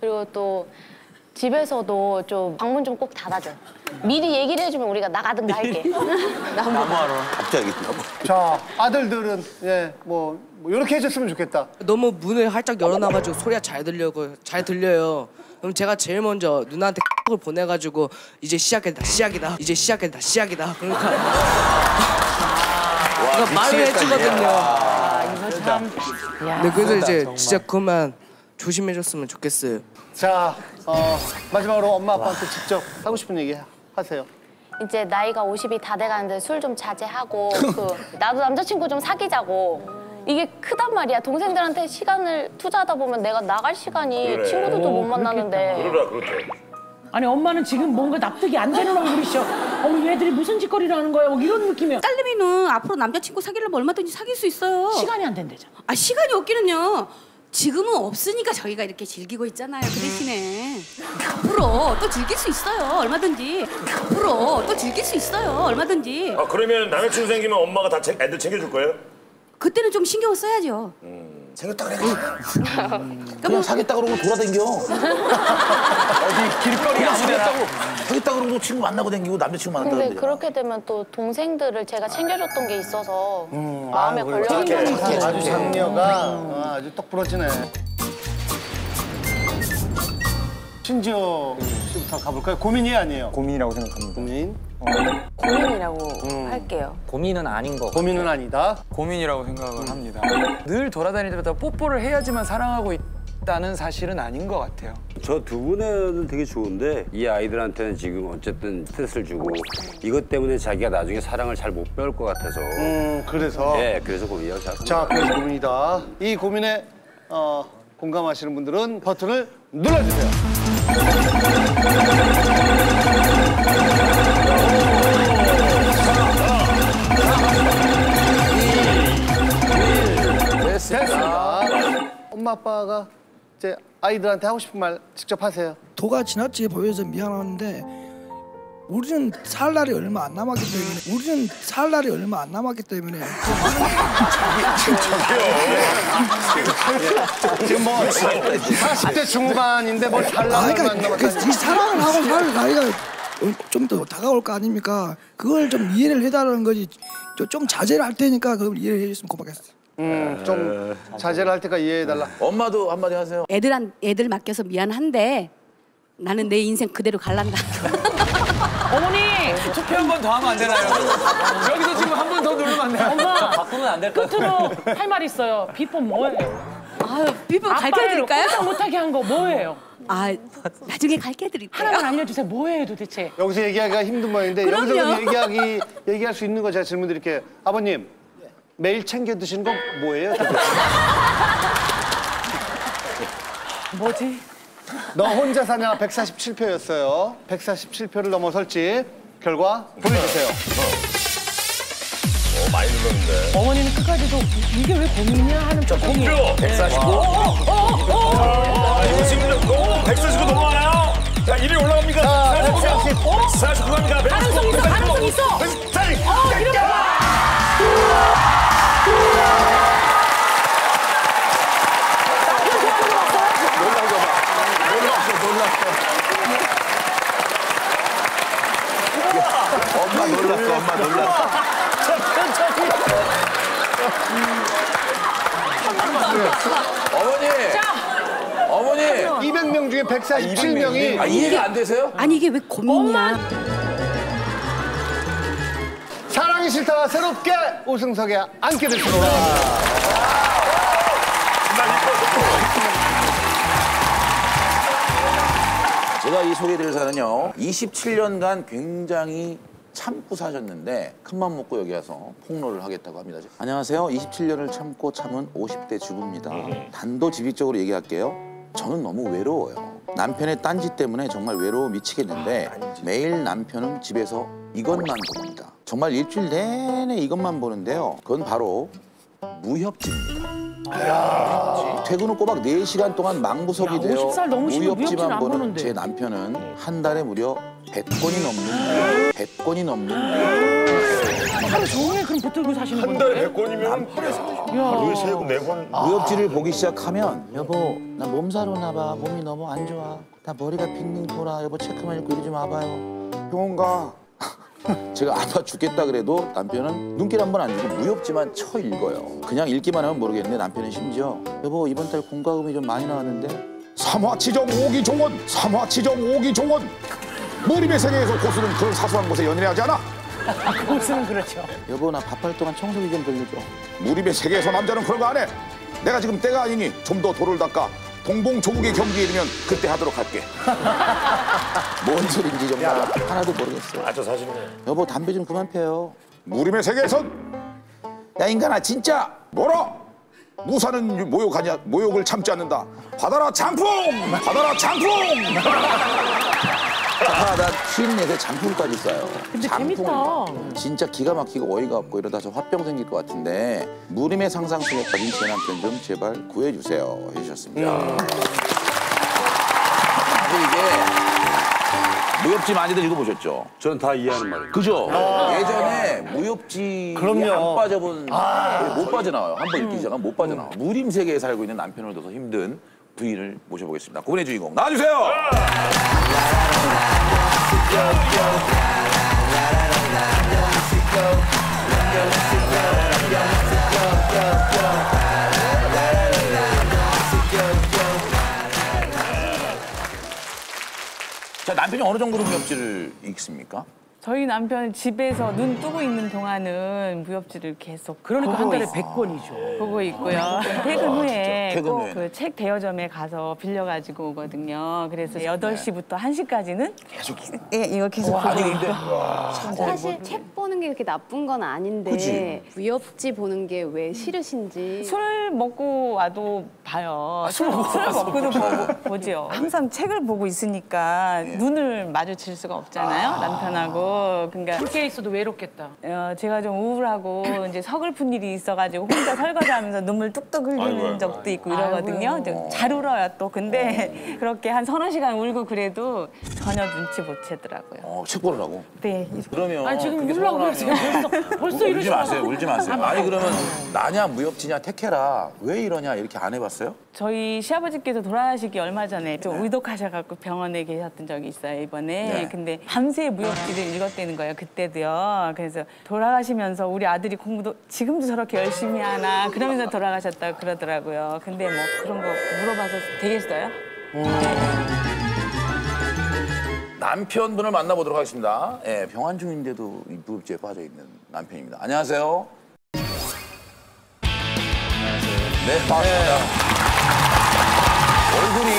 그리고 또 집에서도 좀 방문 좀 꼭 닫아줘. 미리 얘기를 해주면 우리가 나가든가 할게. 나무하러. 갑자기. 자, 아들들은 예, 뭐, 뭐 이렇게 해줬으면 좋겠다. 너무 문을 활짝 열어놔가지고 소리가 잘 들려고 잘 들려요. 그럼 제가 제일 먼저 누나한테 X을 보내가지고 이제 시작했다, 시작이다, 이제 시작했다, 시작이다. 그러니까. 그러니까 말을 해주거든요. 아, 이거 참. 네, 그래서 이제 정말. 진짜 그만 조심해줬으면 좋겠어요. 자, 어, 마지막으로 엄마 아빠한테 직접 하고 싶은 얘기 하세요. 이제 나이가 오십이 다 돼가는데 술 좀 자제하고 그 나도 남자친구 좀 사귀자고. 이게 크단 말이야. 동생들한테 시간을 투자하다 보면 내가 나갈 시간이 그래. 친구들도 오, 못 만나는데. 그러라, 그렇죠. 아니, 엄마는 지금 뭔가 납득이 안 되는 얼굴이셔. 어머, 얘들이 무슨 짓거리를 하는 거야? 뭐 이런 느낌이야. 딸내미는 앞으로 남자친구 사귀려면 얼마든지 사귈 수 있어요. 시간이 안 된대잖아. 아, 시간이 없기는요. 지금은 없으니까 저희가 이렇게 즐기고 있잖아요. 그 대신에 앞으로 또 즐길 수 있어요. 얼마든지. 앞으로 또 즐길 수 있어요. 얼마든지. 아, 그러면 남자친구 생기면 엄마가 다 책, 애들 챙겨줄 거예요? 그때는 좀 신경을 써야죠. 음, 생겼다 그래. 음, 그냥 사겠다 그러고 돌아다니겨. 어디 길거리 안 사겠다고. 사겠다 그러고 친구 만나고 다니고 남자친구 만났다 근데 그러는데요. 그렇게 되면 또 동생들을 제가 챙겨줬던 게 있어서 음, 마음에 아, 걸려서. 아주 장녀가 음. 아, 아주 떡 부러지네. 신지호 씨부터 가볼까요? 고민이 아니에요? 고민이라고 생각합니다. 고민? 어. 고민이라고 음. 할게요. 고민은 아닌 거. 고민은 아니다? 고민이라고 생각을 음. 합니다. 늘 돌아다니다가 뽀뽀를 해야지만 사랑하고 있다는 사실은 아닌 것 같아요. 저 두 분은 되게 좋은데 이 아이들한테는 지금 어쨌든 스트레스를 주고 이것 때문에 자기가 나중에 사랑을 잘 못 배울 것 같아서. 음, 그래서? 네, 그래서 고민이라고 생각합니다. 자, 그래서 고민이다. 이 고민에 어, 공감하시는 분들은 버튼을 눌러주세요. 됐습니다. 엄마 아빠가 이제 아이들한테 하고 싶은 말 직접 하세요. 도가 지나치게 보여서 미안한데 우리는 살 날이 얼마 안 남았기 때문에 우리는 살 날이 얼마 안 남았기 때문에 지금 뭐 사십 대 중후반인데 뭘 살 날이 얼마 안 남았다. 이 사랑을 하고 살 나이가 좀 더 다가올 거 아닙니까? 그걸 좀 이해를 해달라는 거지. 좀 자제를 할 테니까 그걸 이해를 해줬으면 고맙겠어요. 음, 좀 자제를 할 테니까 이해해달라. 엄마도 한마디 하세요. 애들한 애들 맡겨서 미안한데 나는 내 인생 그대로 갈란다. 어머니! 투표 한 번 더 하면 안 되나요? 여기서 지금 한 번 더 누르면 안 되나요? 엄마! 바꾸면 안 될까요? 끝으로 할 말 있어요. 비법 뭐예요? 아유, 비법 가르쳐드릴까요? 아빠를 못하게 한 거 뭐예요? 아, 나중에 가르쳐드릴게요. 하나만 알려주세요. 뭐예요 도대체? 여기서 얘기하기가 힘든 모양인데 여기서 얘기하기, 얘기할 수 있는 거 제가 질문 드릴게요. 아버님, 매일 챙겨 드시는 건 뭐예요? 뭐지? 너 혼자 사냐 백사십칠 표였어요. 백사십칠 표를 넘어설지 결과 보여주세요. 어. 어, 많이 눌렀는데. 어머니는 끝까지도 이게 왜 고민이냐 하는 쪽이. 자, 백사십구. 어, 어, 어. 이거 지금 백사십구 넘어가나요? 자, 일이 올라갑니까? 백사십구 갑니다. 가능성 있어, 가능성 있어. 어, 이러면. 엄마 놀랐어, 엄마 놀랐어. 어머니! 어머니! 이백 명 중에 백사십칠 명이. 아, 이해가 안 되세요? 아니, 이게 왜 고민이야? 사랑이 싫다가 새롭게 오승석에 앉게 됐습니다. 제가 이 소개드릴 사는요, 이십칠 년간 굉장히 참고 사셨는데 큰맘 먹고 여기 와서 폭로를 하겠다고 합니다. 안녕하세요. 이십칠 년을 참고 참은 오십 대 주부입니다. 단도직입적으로 얘기할게요. 저는 너무 외로워요. 남편의 딴짓 때문에 정말 외로워 미치겠는데 매일 남편은 집에서 이것만 봅니다. 정말 일주일 내내 이것만 보는데요. 그건 바로 무협지입니다. 야. 퇴근 후 꼬박 네 시간 동안 망부석이 되어 무협지만 보는 제 남편은 한 달에 무려 백 권이 넘는 백 권이 넘는 하루 종일 그럼 붙들고 사시는 거예요? 한 달에 백 권이면 하루에 세 권, 네 권. 무협지를 보기 시작하면 여보 나 몸살 오나 봐, 몸이 너무 안 좋아, 나 머리가 빙빙 돌아, 여보 체크만 입고 이리 좀 와봐요. 병원 가. 제가 아파 죽겠다 그래도 남편은 눈길 한 번 안 주고 무협지만 쳐 읽어요. 그냥 읽기만 하면 모르겠는데 남편은 심지어 여보 이번 달 공과금이 좀 많이 나왔는데 삼화치정 오기 종원, 삼화치정 오기 종원. 무림의 세계에서 고수는 그런 사소한 곳에 연연해 하지 않아? 고수는 그렇죠. 여보 나 밥할 동안 청소기 좀 돌려줘. 무림의 세계에서 남자는 그런 거 안 해. 내가 지금 때가 아니니 좀 더 도를 닦아 동봉 조국의 경기에 이르면 그때 하도록 할게. 뭔 소린지 정말 야, 하나도 모르겠어요. 아, 저 사실은. 여보 담배 좀 그만 피워요. 무림의 세계에선 야 인간아 진짜 뭐라? 무사는 모욕하냐, 모욕을 참지 않는다. 받아라 장풍! 받아라 장풍! 아, 나 쉰넷에 장풍까지 써요. 근데 장풍. 재밌다. 진짜 기가 막히고 어이가 없고 이러다 저 화병 생길 것 같은데 무림의 상상 속에 빠진 제 남편 좀 제발 구해주세요 해주셨습니다. 음. 이게 무협지 많이들 읽어보셨죠? 저는 다 이해하는 말이에요. 그죠? 아 예전에 무협지에 안 빠져본 아 못 빠져나와요. 한번 읽기 시작하면 못 빠져나와요. 음. 무림 세계에 살고 있는 남편을 둬서 힘든 부인을 모셔보겠습니다. 고민의 주인공 나와주세요. 자, 남편이 어느 정도로 무협지를 읽습니까? 저희 남편은 집에서 눈 뜨고 있는 동안은 무협지를 계속 그러니까 한 달에 백 권이죠. 보고 있고요. 퇴근 후에 아, 꼭 그 책 대여점에 가서 빌려가지고 오거든요. 그래서 여덟 시부터 한 시까지는 계속 예, 이거 계속 와, 보고 있고. 사실 와. 책 보는 게 그렇게 나쁜 건 아닌데 그치? 무협지 보는 게 왜 싫으신지. 술 먹고 와도 봐요. 아, 술, 술 먹고도 보고, 보지요. 항상 책을 보고 있으니까 예. 눈을 마주칠 수가 없잖아요. 아. 남편하고. 그러니까 함께 있어도 외롭겠다. 어, 제가 좀 우울하고 이제 서글픈 일이 있어가지고 혼자 설거지하면서 눈물 뚝뚝 흘리는 아이고, 적도 아이고. 있고 이러거든요. 잘 울어요 또. 근데 그렇게 한 서너 시간 울고 그래도 전혀 눈치 못 채더라고요. 어, 책 보느라고? 네. 그러면 아니 지금 울라고 그러세요. 벌써, 벌써 울지 마세요. 울지 마세요. 아니 그러면 나냐 무협지냐 택해라. 왜 이러냐 이렇게 안 해봤어요? 저희 시아버지께서 돌아가시기 얼마 전에 좀 네. 의독하셔가지고 병원에 계셨던 적이 있어요 이번에. 네. 근데 밤새 무협지를 읽었다는 거예요 그때도요. 그래서 돌아가시면서 우리 아들이 공부도 지금도 저렇게 열심히 하나 그러면서 돌아가셨다고 그러더라고요. 근데 뭐 그런 거 물어봐서 되겠어요? 음. 남편분을 만나보도록 하겠습니다. 예, 병환 중인데도 이 무협지에 빠져 있는 남편입니다. 안녕하세요. 안녕하세요. 네, 반갑습니다. 네. 얼굴이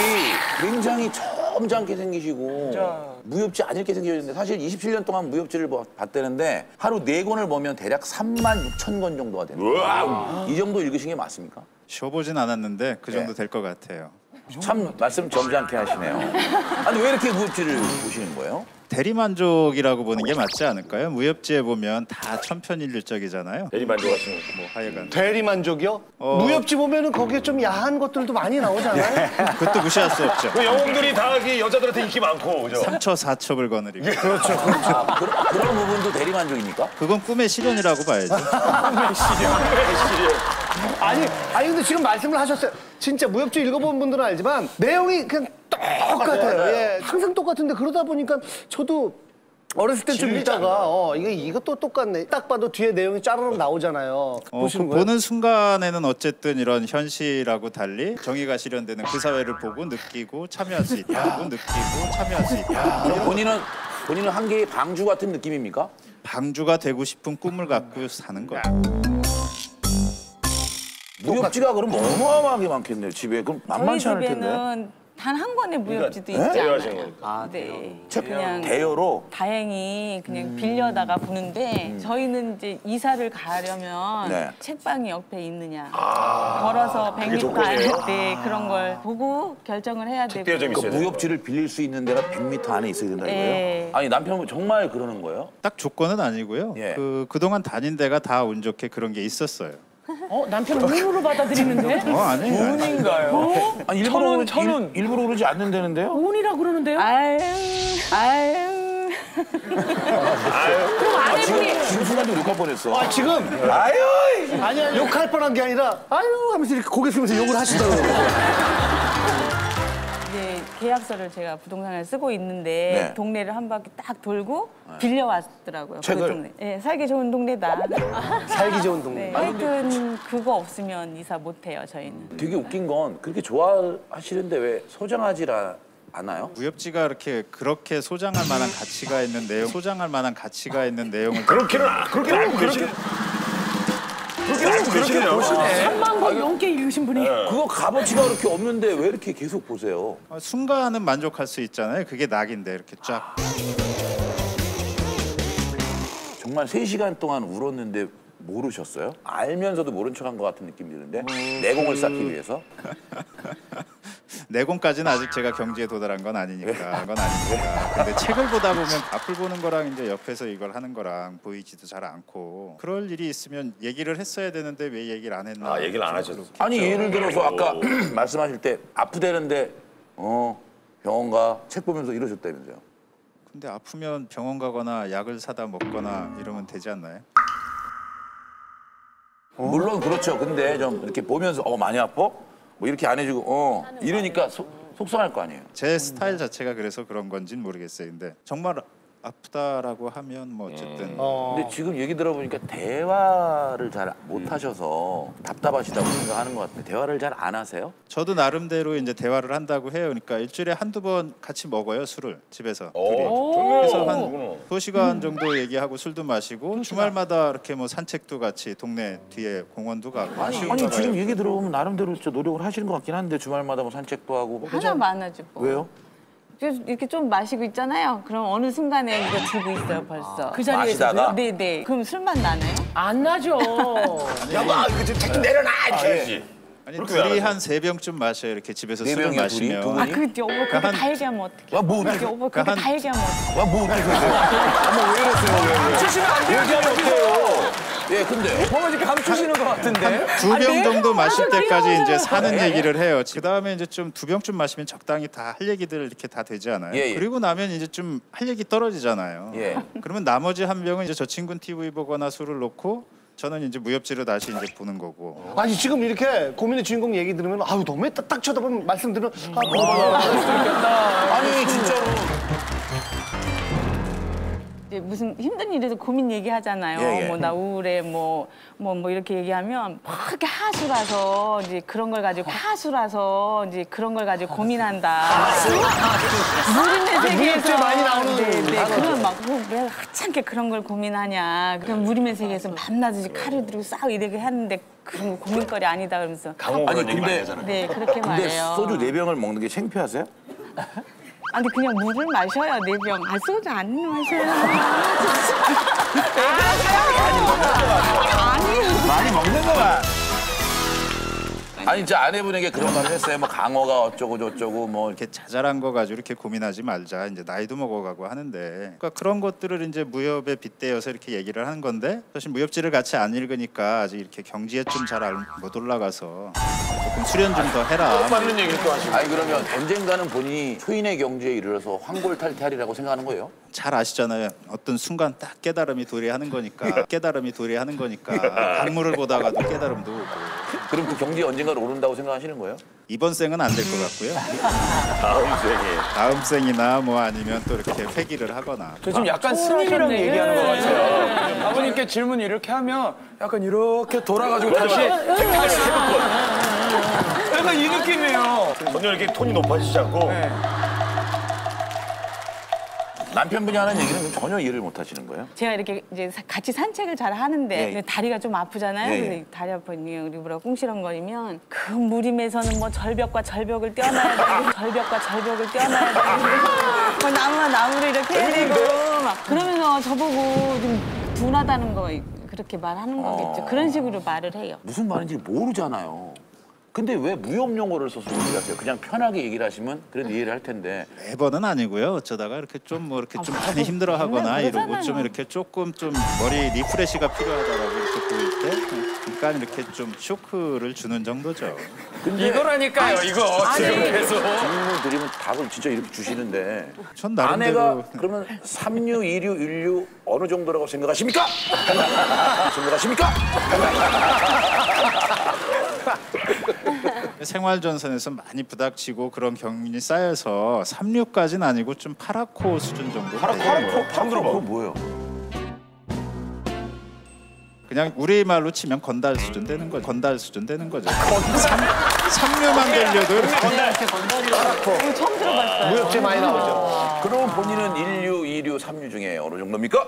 굉장히 점잖게 생기시고 진짜. 무협지 안 읽게 생기셨는데 사실 이십칠 년 동안 무협지를 봤다는데 하루 네 권을 보면 대략 삼만 육천 권 정도가 됩니다. 이 정도 읽으신 게 맞습니까? 쉬어보진 않았는데 그 정도 네. 될 것 같아요. 참 말씀 점잖게 하시네요. 아니 왜 이렇게 무협지를 보시는 거예요? 대리만족이라고 보는 게 맞지 않을까요? 무협지에 보면 다 천편일률적이잖아요. 대리만족하시는 뭐 하여간. 대리만족이요? 어... 무협지 보면은 거기에 좀 야한 것들도 많이 나오잖아요. 네. 그것도 무시할 수 없죠. 그 영웅들이 다 여자들한테 인기 많고 그죠? 삼처 사첩을 거느리고. 예. 그렇죠. 그렇죠. 아, 그, 그런 부분도 대리만족입니까? 그건 꿈의 실현이라고 봐야죠. 꿈의 실현. 꿈의 실현. 아니, 아니 근데 지금 말씀을 하셨어요. 진짜 무협지 읽어본 분들은 알지만 내용이 그냥 똑같아요. 예, 항상 똑같은데 그러다 보니까 저도 어렸을 때 좀 읽다가 어, 이게 이것도 똑같네. 딱 봐도 뒤에 내용이 짜르륵 나오잖아요. 어, 보시는 거예요? 보는 순간에는 어쨌든 이런 현실하고 달리 정의가 실현되는 그 사회를 보고 느끼고 참여할 수 있다. 보고 느끼고 참여할 수 있다. 본인은 본인은 한 개의 방주 같은 느낌입니까? 방주가 되고 싶은 꿈을 갖고 사는 거야. 무협지가 그럼 어마어마하게 많겠네요. 집에 그럼 만만치 않을 텐데. 단 한 권의 무협지도 그러니까, 있지 네? 않아요. 대여하신 아, 네. 대여. 그냥 대여로? 다행히 그냥 음. 빌려다가 보는데 음. 저희는 이제 이사를 가려면 네. 책방이 옆에 있느냐 아 걸어서 백 미터 안에 네, 그런 걸 보고 결정을 해야 되고. 그러니까 무협지를 빌릴 수 있는 데가 백 미터 안에 있어야 된다 이거예요? 네. 아니 남편분 정말 그러는 거예요? 딱 조건은 아니고요. 예. 그, 그동안 다닌 데가 다 운 좋게 그런 게 있었어요. 어? 남편은 운으로 받아들이는데? 어, 아니에요. 운인가요? 어? 아니, 일부러, 천은, 천은. 일, 일부러 그러지 않는다는데요? 운이라고 그러는데요? 아유, 아유. 그럼 아내분이. 지금, 지금 순간도 욕할 뻔했어. 아, 지금. 아유. 아니, 아니. 욕할 뻔한 게 아니라, 아유 하면서 이렇게 고개 숙이면서 욕을 하시더라고요. 계약서를 제가 부동산을 쓰고 있는데 네. 동네를 한 바퀴 딱 돌고 네. 빌려왔더라고요. 책을? 그 동네. 네, 살기 좋은 동네다. 살기 좋은 동네. 네, 하여튼 근데... 그거 없으면 이사 못해요, 저희는. 되게 웃긴 건 그렇게 좋아하시는데 왜 소장하지 않아요? 무협지가 이렇게 그렇게 소장할 만한 가치가 있는 내용, 소장할 만한 가치가 있는 내용을 그렇게는 그렇게 알고 계시네. 그렇게 보시네. 삼만 권 넘게 읽으신 분이. 네. 그거 값어치가 그렇게 없는데 왜 이렇게 계속 보세요? 아, 순간은 만족할 수 있잖아요. 그게 낙인데 이렇게 쫙. 정말 세 시간 동안 울었는데 모르셨어요? 알면서도 모른 척한 것 같은 느낌이 드는데 음... 내공을 쌓기 위해서? 내공까지는 아직 제가 경지에 도달한 건 아니니까. 그건 아니니까. 근데 책을 보다 보면 앞을 보는 거랑 이제 옆에서 이걸 하는 거랑 보이지도 잘 않고 그럴 일이 있으면 얘기를 했어야 되는데 왜 얘기를 안 했나. 아, 얘기를 안 하셨어요. 아니 예를 들어서 아까 말씀하실 때 아프대는데 어 병원 가 책 보면서 이러셨다면서요. 근데 아프면 병원 가거나 약을 사다 먹거나 이러면 되지 않나요? 어? 물론 그렇죠. 근데 좀 이렇게 보면서 어 많이 아파? 뭐 이렇게 안 해주고 어 이러니까 소, 속상할 거 아니에요. 제 스타일 자체가 그래서 그런 건지는 모르겠어요. 근데 정말 아프다라고 하면 뭐 어쨌든. 음. 어. 근데 지금 얘기 들어보니까 대화를 잘 못 하셔서 답답하시다고 생각하는 것 같은데 대화를 잘 안 하세요? 저도 나름대로 이제 대화를 한다고 해요. 그러니까 일주일에 한두 번 같이 먹어요 술을 집에서. 둘이. 그래서 한 두 시간 음. 정도 얘기하고 술도 마시고 음. 주말마다 이렇게 뭐 산책도 같이 동네 뒤에 공원도 가고. 아니, 아니 지금 얘기 들어보면 나름대로 진짜 노력을 하시는 것 같긴 한데 주말마다 뭐 산책도 하고. 뭐 하나 많아지고. 뭐. 왜요? 이렇게 좀 마시고 있잖아요. 그럼 어느 순간에 이거 들고 있어요, 벌써. 아, 그 자리에 마시다가? 네네. 네. 그럼 술만 나나요? 안 나죠. 야, 막 이거 좀 자꾸 내려놔. 이렇게. 아니, 아니 둘이 한 세 병쯤 마셔요. 이렇게 집에서 네 술을 마시면. 아, 그 여보 그렇게 한... 다 얘기하면 어떡해. 와, 뭐 어떡해. 여보 그렇게 한... 다 얘기하면 어떡해. 와, 뭐 어떡해. 어머, 왜 이러세요. 감추시면 안 돼요. 얘기하면 어떡해요. 예, 근데 뭔가 이렇게 감추시는 것 같은데? 두 병 정도 마실 때까지 이제 사는 얘기를 해요. 그 다음에 이제 좀 두 병쯤 마시면 적당히 다 할 얘기들 이렇게 다 되지 않아요? 예, 예. 그리고 나면 이제 좀 할 얘기 떨어지잖아요. 예. 그러면 나머지 한 병은 이제 저 친구는 티비 보거나 술을 놓고 저는 이제 무협지를 다시 이제 보는 거고. 아니 지금 이렇게 고민의 주인공 얘기 들으면 아유 너무 했다 딱 쳐다보면 말씀 들으면 아 뭐가 할 수도 있겠다. 아니 진짜로. 무슨 힘든 일에서 고민 얘기하잖아요. 예, 예. 뭐 나 우울해 뭐 뭐 뭐 이렇게 얘기하면 막 이렇게 하수라서 이제 그런 걸 가지고 하수라서 이제 그런 걸 가지고 고민한다. 하수? 무림의 세계에서 많이 나오는데 네, 그런 막 왜 하찮게 그런 걸 고민하냐. 그럼 무림의 세계에서 만나듯이 칼을 들고 싸우 이렇게 했는데 그런 거 고민거리 아니다 그러면서. 아니 근데 네 그렇게 말해요. 근데 소주 네 병을 먹는 게 창피하세요? 아니 그냥 물을 마셔요, 네 병. 아, 소주 안 마셔요. 아니, 많이 먹는 거 봐. 아니, 이제 아내분에게 그런 말을 했어요. 뭐 강어가 어쩌고 저쩌고 뭐 이렇게 자잘한 거 가지고 이렇게 고민하지 말자. 이제 나이도 먹어가고 하는데. 그러니까 그런 것들을 이제 무협에 빗대어서 이렇게 얘기를 한 건데 사실 무협지를 같이 안 읽으니까 아직 이렇게 경지에 좀 잘 못 올라가서 조금 수련 좀 더 해라. 맞는 얘기를 또 하시고. 아니 그러면 언젠가는 본인이 초인의 경지에 이르러서 환골탈태하리라고 생각하는 거예요? 잘 아시잖아요. 어떤 순간 딱 깨달음이 도래하는 거니까. 깨달음이 도래하는 거니까. 강물을 보다가도 깨달음도 오고. 그럼 그 경지에 언젠가 오른다고 생각하시는 거예요? 이번 생은 안 될 것 같고요. 다음 생에. 다음 생이나 뭐 아니면 또 이렇게 회기를 하거나. 저 지금 약간 스님이랑 얘기하는 것 같아요. 아버님께 질문 이렇게 하면 약간 이렇게 돌아가지고 다시 택하시 해볼 것. 약간 이 느낌이에요. 전혀 이렇게 톤이 높아지지 않고. 네. 남편분이 하는 얘기는 전혀 이해를 못 하시는 거예요? 제가 이렇게 이제 같이 산책을 잘 하는데 예. 다리가 좀 아프잖아요. 예. 그래서 다리 아프니까 우리 뭐라 꿍시렁거리면 그 무림에서는 뭐 절벽과 절벽을 뛰어나야 되고 절벽과 절벽을 뛰어나야 되고 뭐 나무와 나무를 이렇게 해야 되고 막 그러면서 저보고 좀 둔하다는 거 그렇게 말하는 거겠죠. 어... 그런 식으로 말을 해요. 무슨 말인지 모르잖아요. 근데 왜 무협 용어를 써서 얘기하세요? 그냥 편하게 얘기를 하시면 그래도 이해를 할 텐데. 매번은 아니고요. 어쩌다가 이렇게 좀 뭐 이렇게 아, 좀 많이 힘들어하거나 이러고 좀 이렇게 조금 좀 머리 리프레시가 필요하다라고 이렇게 보일 때, 그러니까 이렇게 좀 쇼크를 주는 정도죠. 근데 이거라니까요, 아니, 이거. 아니, 계속 질문 드리면 답을 진짜 이렇게 주시는데. 전 나름대로. 아내가 그러면 삼류, 이류, 일류 어느 정도라고 생각하십니까? 생각하십니까? 생활전선에서 많이 부닥치고 그런 경륜이 쌓여서 삼류까지는 아니고 좀 파라코 수준 정도. 파라코? 파라코? 파라코? 그거 뭐예요? 그냥 우리말로 치면 건달 수준 되는 거죠. 건달 수준 되는 거죠. 삼류만 되려도 이렇게 건달, 파라코. 처음 들어봤어요. 무협지 많이 나오죠. 그러면 본인은 일류, 이류, 삼류 중에 어느 정도입니까?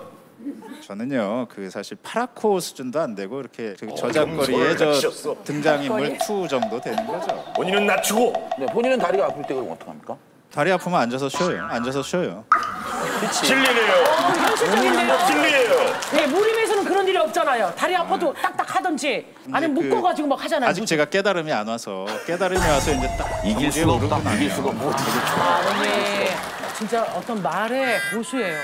저는요, 그 사실 파라코 수준도 안 되고 이렇게 그 저작거리에 저 등장인물 투 정도 되는 거죠. 본인은 낮추고. 네, 본인은 다리가 아플 때 그럼 어떡합니까? 다리 아프면 앉아서 쉬어요. 앉아서 쉬어요. 그치. 진리네요. 어, 현실적인데요. 음, 진리예요. 네, 모임에서는 그런 일이 없잖아요. 다리 아파도 딱딱 하든지 아니면 그, 묶어가지고 막 하잖아요. 아직 제가 깨달음이 안 와서 깨달음이 와서 이제 딱 이길 수가 없다. 이길 수가 없고. 아, 네. 진짜 어떤 말의 고수예요.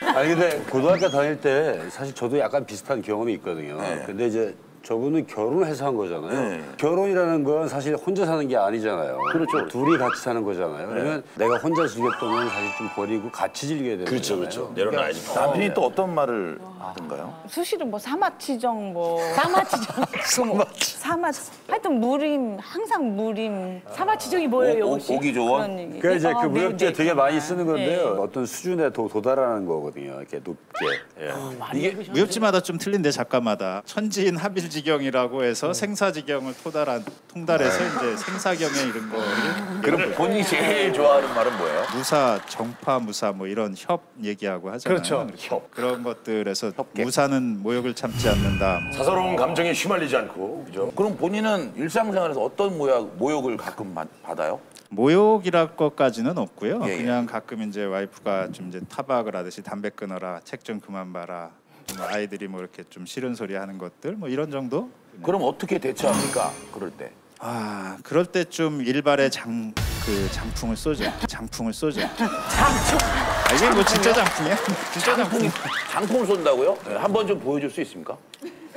아니 근데 고등학교 다닐 때 사실 저도 약간 비슷한 경험이 있거든요. 네. 근데 이제 저분은 결혼을 해서 한 거잖아요. 네. 결혼이라는 건 사실 혼자 사는 게 아니잖아요. 그렇죠. 둘이 같이 사는 거잖아요. 네. 그러면 내가 혼자 즐겼던 건 사실 좀 버리고 같이 즐겨야 되는 거잖아요. 그렇죠, 그렇죠. 내려놔야지. 그러니까 남편이 어, 또 어떤 말을 하던가요? 수시로 뭐 사마치정 뭐 사마치정 사마치 사마 하여튼 무림, 항상 무림. 아. 사마치정이 뭐예요, 혹시? 오기 조언? 그러니까 이제 어, 그 무협지에 네, 되게 네, 많이 쓰는 건데요. 네. 어떤 수준에 도, 도달하는 거거든요. 이렇게 높게. 예. 어, 이게 무협지마다 좀 틀린데 작가마다 천지인 합일 지경이라고 해서 네. 생사지경을 토달한, 통달해서 네. 이제 생사경에 이런 거를. 그럼 본인이 제일 좋아하는 말은 뭐예요? 무사, 정파, 무사 뭐 이런 협 얘기하고 하잖아요. 그렇죠. 협. 그런 것들에서 협객. 무사는 모욕을 참지 않는다. 뭐. 사사로운 감정에 휘말리지 않고. 그죠? 그럼 본인은 일상생활에서 어떤 모욕, 모욕을 가끔 받아요? 모욕이랄 것까지는 없고요. 예, 예. 그냥 가끔 이제 와이프가 좀 이제 타박을 하듯이 담배 끊어라, 책 좀 그만 봐라. 아이들이 뭐 이렇게 좀 싫은 소리 하는 것들 뭐 이런 정도? 그럼 어떻게 대처합니까? 그럴 때? 아, 그럴 때 좀 일발의 장, 그 장풍을 쏘죠. 장풍을 쏘죠. 장풍? 아, 이게 뭐 진짜 장풍이야? 진짜 장풍이. 장풍을 쏜다고요? 네, 한 번 좀 보여줄 수 있습니까?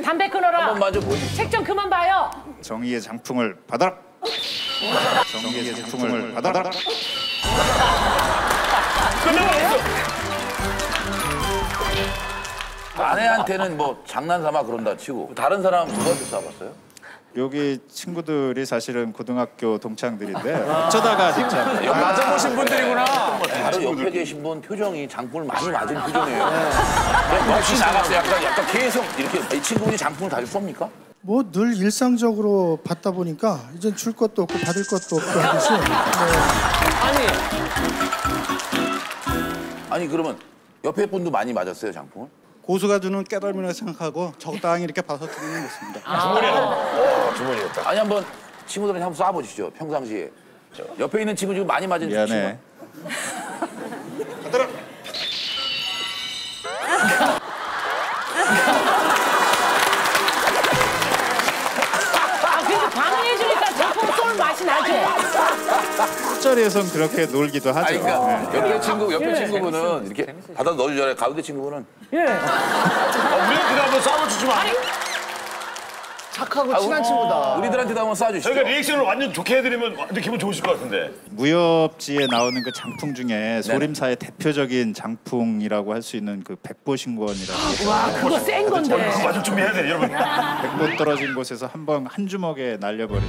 담배 끊어라. 한 번만 좀 보여주세요. 책 좀 그만 봐요. 정의의 장풍을 받아라. 정의의 장풍을 받아라. 끝나버렸어. 아내한테는 뭐 장난삼아 그런다 치고 다른 사람은 누구한테 쏴봤어요? 여기 친구들이 사실은 고등학교 동창들인데 어쩌다가 진짜 맞아보신 분들이구나. 바로 옆에 계신 분 표정이 장풍을 많이 맞은 표정이에요. 역시 나갔어요. 약간, 약간 계속 이렇게. 이 친구분이 장풍을 다시 쏩니까? 뭐 늘 일상적으로 받다 보니까 이젠 줄 것도 없고 받을 것도 없고 하듯이. 아니 아니 그러면 옆에 분도 많이 맞았어요 장풍을? 고수가 주는 깨달음이라고 생각하고 적당히 이렇게 봐서 드리는 것입니다. 아 주머니였다. 주머니였다. 아니 한번 친구들한테 한번 쏴보시죠. 평상시에 옆에 있는 친구 지금 많이 맞은 친구. 미안해. 가더라. 아 그래도 방해해주니까 자꾸 쏠 맛이 나죠. 술자리에선 그렇게 놀기도 하죠. 아니, 그러니까 네. 옆에 친구, 옆에 예. 친구분은 이렇게 재밌어요. 받아 넣어주잖아요. 가운데 친구분은. 예. 어, 우리한테도 한번 쏴주지 마. 아니, 착하고 친한 아, 친구다. 우리들한테도 한번 쏴주시죠. 저희가 리액션을 완전 좋게 해드리면 완전 기분 좋으실 것 같은데. 무협지에 나오는 그 장풍 중에 소림사의 네. 대표적인 장풍이라고 할 수 있는 그 백보신권이라고. 와, 와 그거 센 건데. 그거 완전 준비해야 돼요, 여러분. 백보 떨어진 곳에서 한 번, 한 주먹에 날려버린.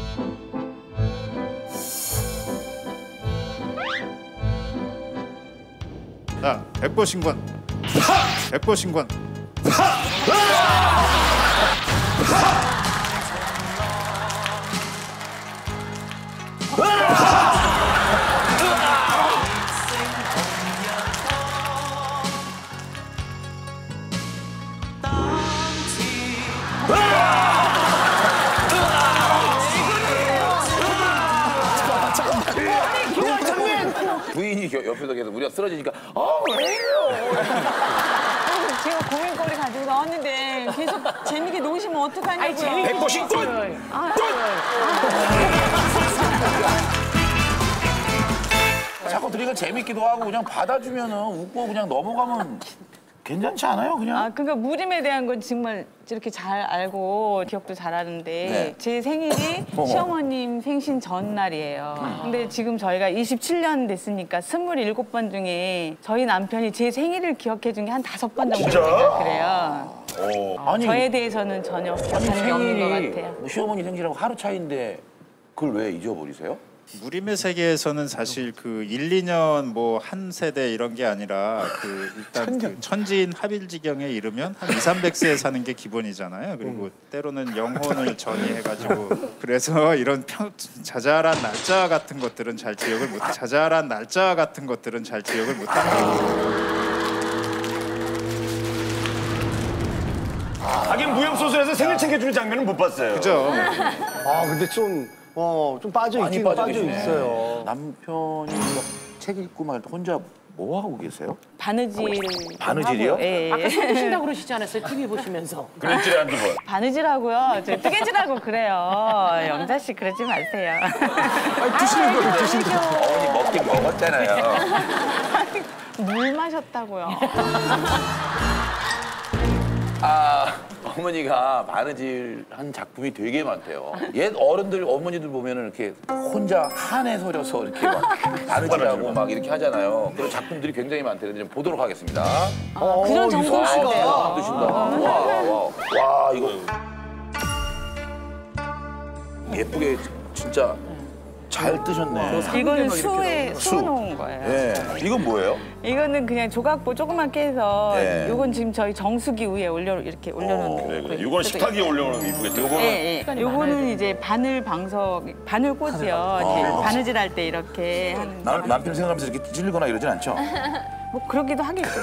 자, 백보신권. 하! 백보신권. 하! 하! 하! 옆에서 계속 우리가 쓰러지니까 아 왜요? 제가 고민거리 가지고 나와 나왔는데 계속 재밌게 노시면 어떡하냐고요. 백보신 꿀! 꿀! 자꾸 드리니까 재밌기도 하고 그냥 받아주면 웃고 그냥 넘어가면 괜찮지 않아요, 그냥? 아, 그러니까 무림에 대한 건 정말 이렇게 잘 알고 기억도 잘하는데 네. 제 생일이 시어머님 생신 전날이에요. 아. 근데 지금 저희가 이십칠 년 됐으니까 스물일곱 번 중에 저희 남편이 제 생일을 기억해 준 게 한 다섯 번 정도 그래요. 오. 어, 아니, 저에 대해서는 전혀 기억하는 게 없는 것 같아요. 뭐 시어머니 생일하고 하루 차이인데 그걸 왜 잊어버리세요? 무림의 세계에서는 사실 그 일, 이 년 뭐 한 세대 이런 게 아니라 그 일단 그 천지인 합일지경에 이르면 한 이삼백 세에 사는 게 기본이잖아요. 그리고 때로는 영혼을 전이해가지고 그래서 이런 평, 자잘한 날짜 같은 것들은 잘 기억을 못 자잘한 날짜 같은 것들은 잘 기억을 못 한다. 하긴 무협소설에서 생일 챙겨주는 장면은 못 봤어요. 그죠. 아 근데 좀. 어, 좀 빠져 있긴 빠져, 빠져 있어요. 남편이 책 읽고 막 혼자 뭐 하고 계세요? 바느질. 바느질이요? 예, 예. 아까 술 드신다고 그러시지 않았어요? 티비 보시면서. 그랬지 한두 번. 바느질하고요. 저 뜨개질하고 그래요. 영자 씨 그러지 마세요. 아니, 드시는 거예요, 드시는 거. 어머니 먹긴 먹었잖아요. 물 마셨다고요. 아. 어머니가 바느질 한 작품이 되게 많대요. 옛 어른들, 어머니들 보면은 이렇게 혼자 한에 서려서 이렇게 막 바느질하고 막 이렇게 하잖아요. 그런 작품들이 굉장히 많대요. 좀 보도록 하겠습니다. 아, 그런 정보가 있네요. 와, 와, 이거. 예쁘게 진짜 잘 뜨셨네. 이거는 수에 수 넣은 거예요. 네. 이건 뭐예요? 이거는 그냥 조각보 조그맣게 해서 네. 이건 지금 저희 정수기 위에 올려 이렇게 올려놓는. 그래, 그래. 이건 식탁 위에 올려놓으면 이쁘겠다. 이거는 네, 네. 이거는 이제 바늘 방석, 바늘 꽂이요. 아, 바느질 할 때 이렇게 하는. 남, 남편 생각하면서 이렇게 찔리거나 이러진 않죠? 뭐 그러기도 하겠죠.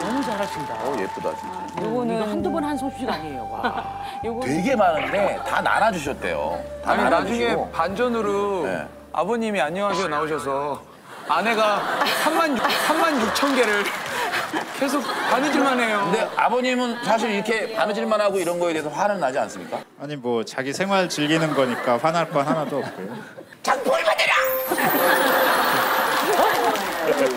너무 잘하신다. 어 예쁘다 진짜. 아, 요거는 이거 한두 번 한 솜씨가 아니에요. 와. 요거는... 되게 많은데 다 나눠주셨대요. 다 아니 나눠주시고. 나중에 반전으로 네. 아버님이 안녕하세요 나오셔서 아내가 삼만 육천 개를 계속 바느질만 해요. 근데 아버님은 사실 이렇게 바느질만 하고 이런 거에 대해서 화는 나지 않습니까? 아니 뭐 자기 생활 즐기는 거니까 화날 건 하나도 없고요. 장포를 받아라!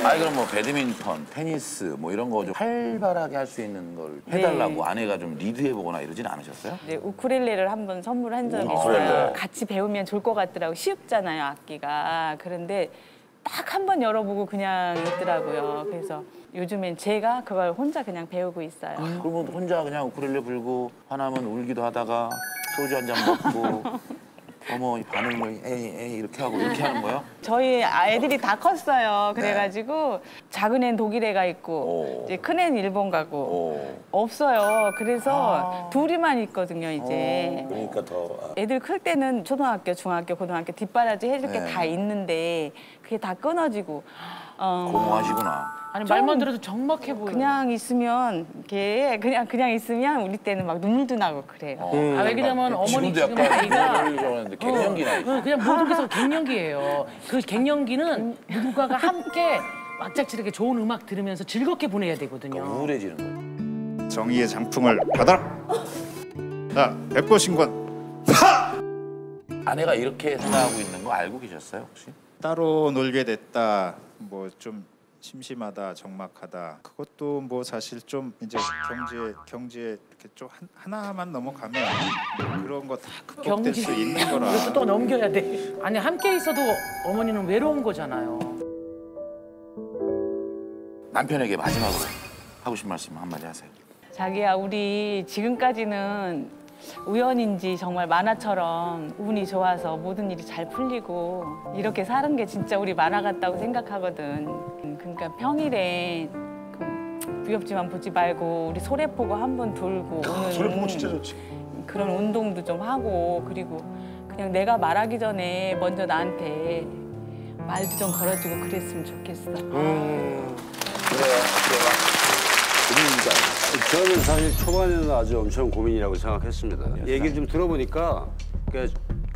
아니 그럼 뭐 배드민턴, 테니스 뭐 이런 거 좀 활발하게 할 수 있는 걸 해달라고 네. 아내가 좀 리드해보거나 이러진 않으셨어요? 네, 우쿨렐레를 한번 선물한 적이 있어요. 같이 배우면 좋을 것 같더라고. 쉬웁잖아요, 악기가. 그런데 딱 한 번 열어보고 그냥 있더라고요. 그래서 요즘엔 제가 그걸 혼자 그냥 배우고 있어요. 아, 그러면 혼자 그냥 우쿨렐레 불고 화나면 울기도 하다가 소주 한 잔 먹고 어머, 바늘 뭐, 에이, 에이, 이렇게 하고, 이렇게 하는 거예요? 저희 애들이 다 컸어요. 그래가지고, 네. 작은 애는 독일에 가 있고, 오. 이제 큰 애는 일본 가고, 오. 없어요. 그래서 아. 둘이만 있거든요, 이제. 오. 그러니까 더. 애들 클 때는 초등학교, 중학교, 고등학교 뒷바라지 해줄 게 다 네. 있는데, 그게 다 끊어지고. 어. 고마하시구나. 아니 말만 들어도 적막해 보여. 그냥 있으면 걔 그냥 그냥 있으면 우리 때는 막 눈물도 나고 그래요. 어, 아 왜냐면 어머니 지금 아이가 갱년기나 그냥 모든 게 다 갱년기예요. 그 갱년기는 누군가가 함께 막짝지르게 좋은 음악 들으면서 즐겁게 보내야 되거든요. 그러니까 우울해지는 거예요. 정의의 장풍을 받아라. 자, 백보신권. 하! 아내가 이렇게 살아가고 있는 거 알고 계셨어요 혹시? 따로 놀게 됐다. 뭐 좀. 심심하다, 적막하다. 그것도 뭐 사실 좀 이제 경제 경제 이렇게 좀 하나만 넘어가면 그런 거 다 극복될 수 있는 거라. 이것도 또 넘겨야 돼. 아니 함께 있어도 어머니는 외로운 거잖아요. 남편에게 마지막으로 하고 싶은 말씀 한마디 하세요. 자기야, 우리 지금까지는 우연인지 정말 만화처럼 운이 좋아서 모든 일이 잘 풀리고 이렇게 사는 게 진짜 우리 만화 같다고 생각하거든. 그러니까 평일에 무협지만 보지 말고 우리 소래포구 한번 돌고 오는 소래포구 진짜 좋지. 그런 운동도 좀 하고 그리고 그냥 내가 말하기 전에 먼저 나한테 말도 좀 걸어주고 그랬으면 좋겠어. 음. 그래요. 저는 사실 초반에는 아주 엄청 고민이라고 생각했습니다. 얘기를 좀 들어보니까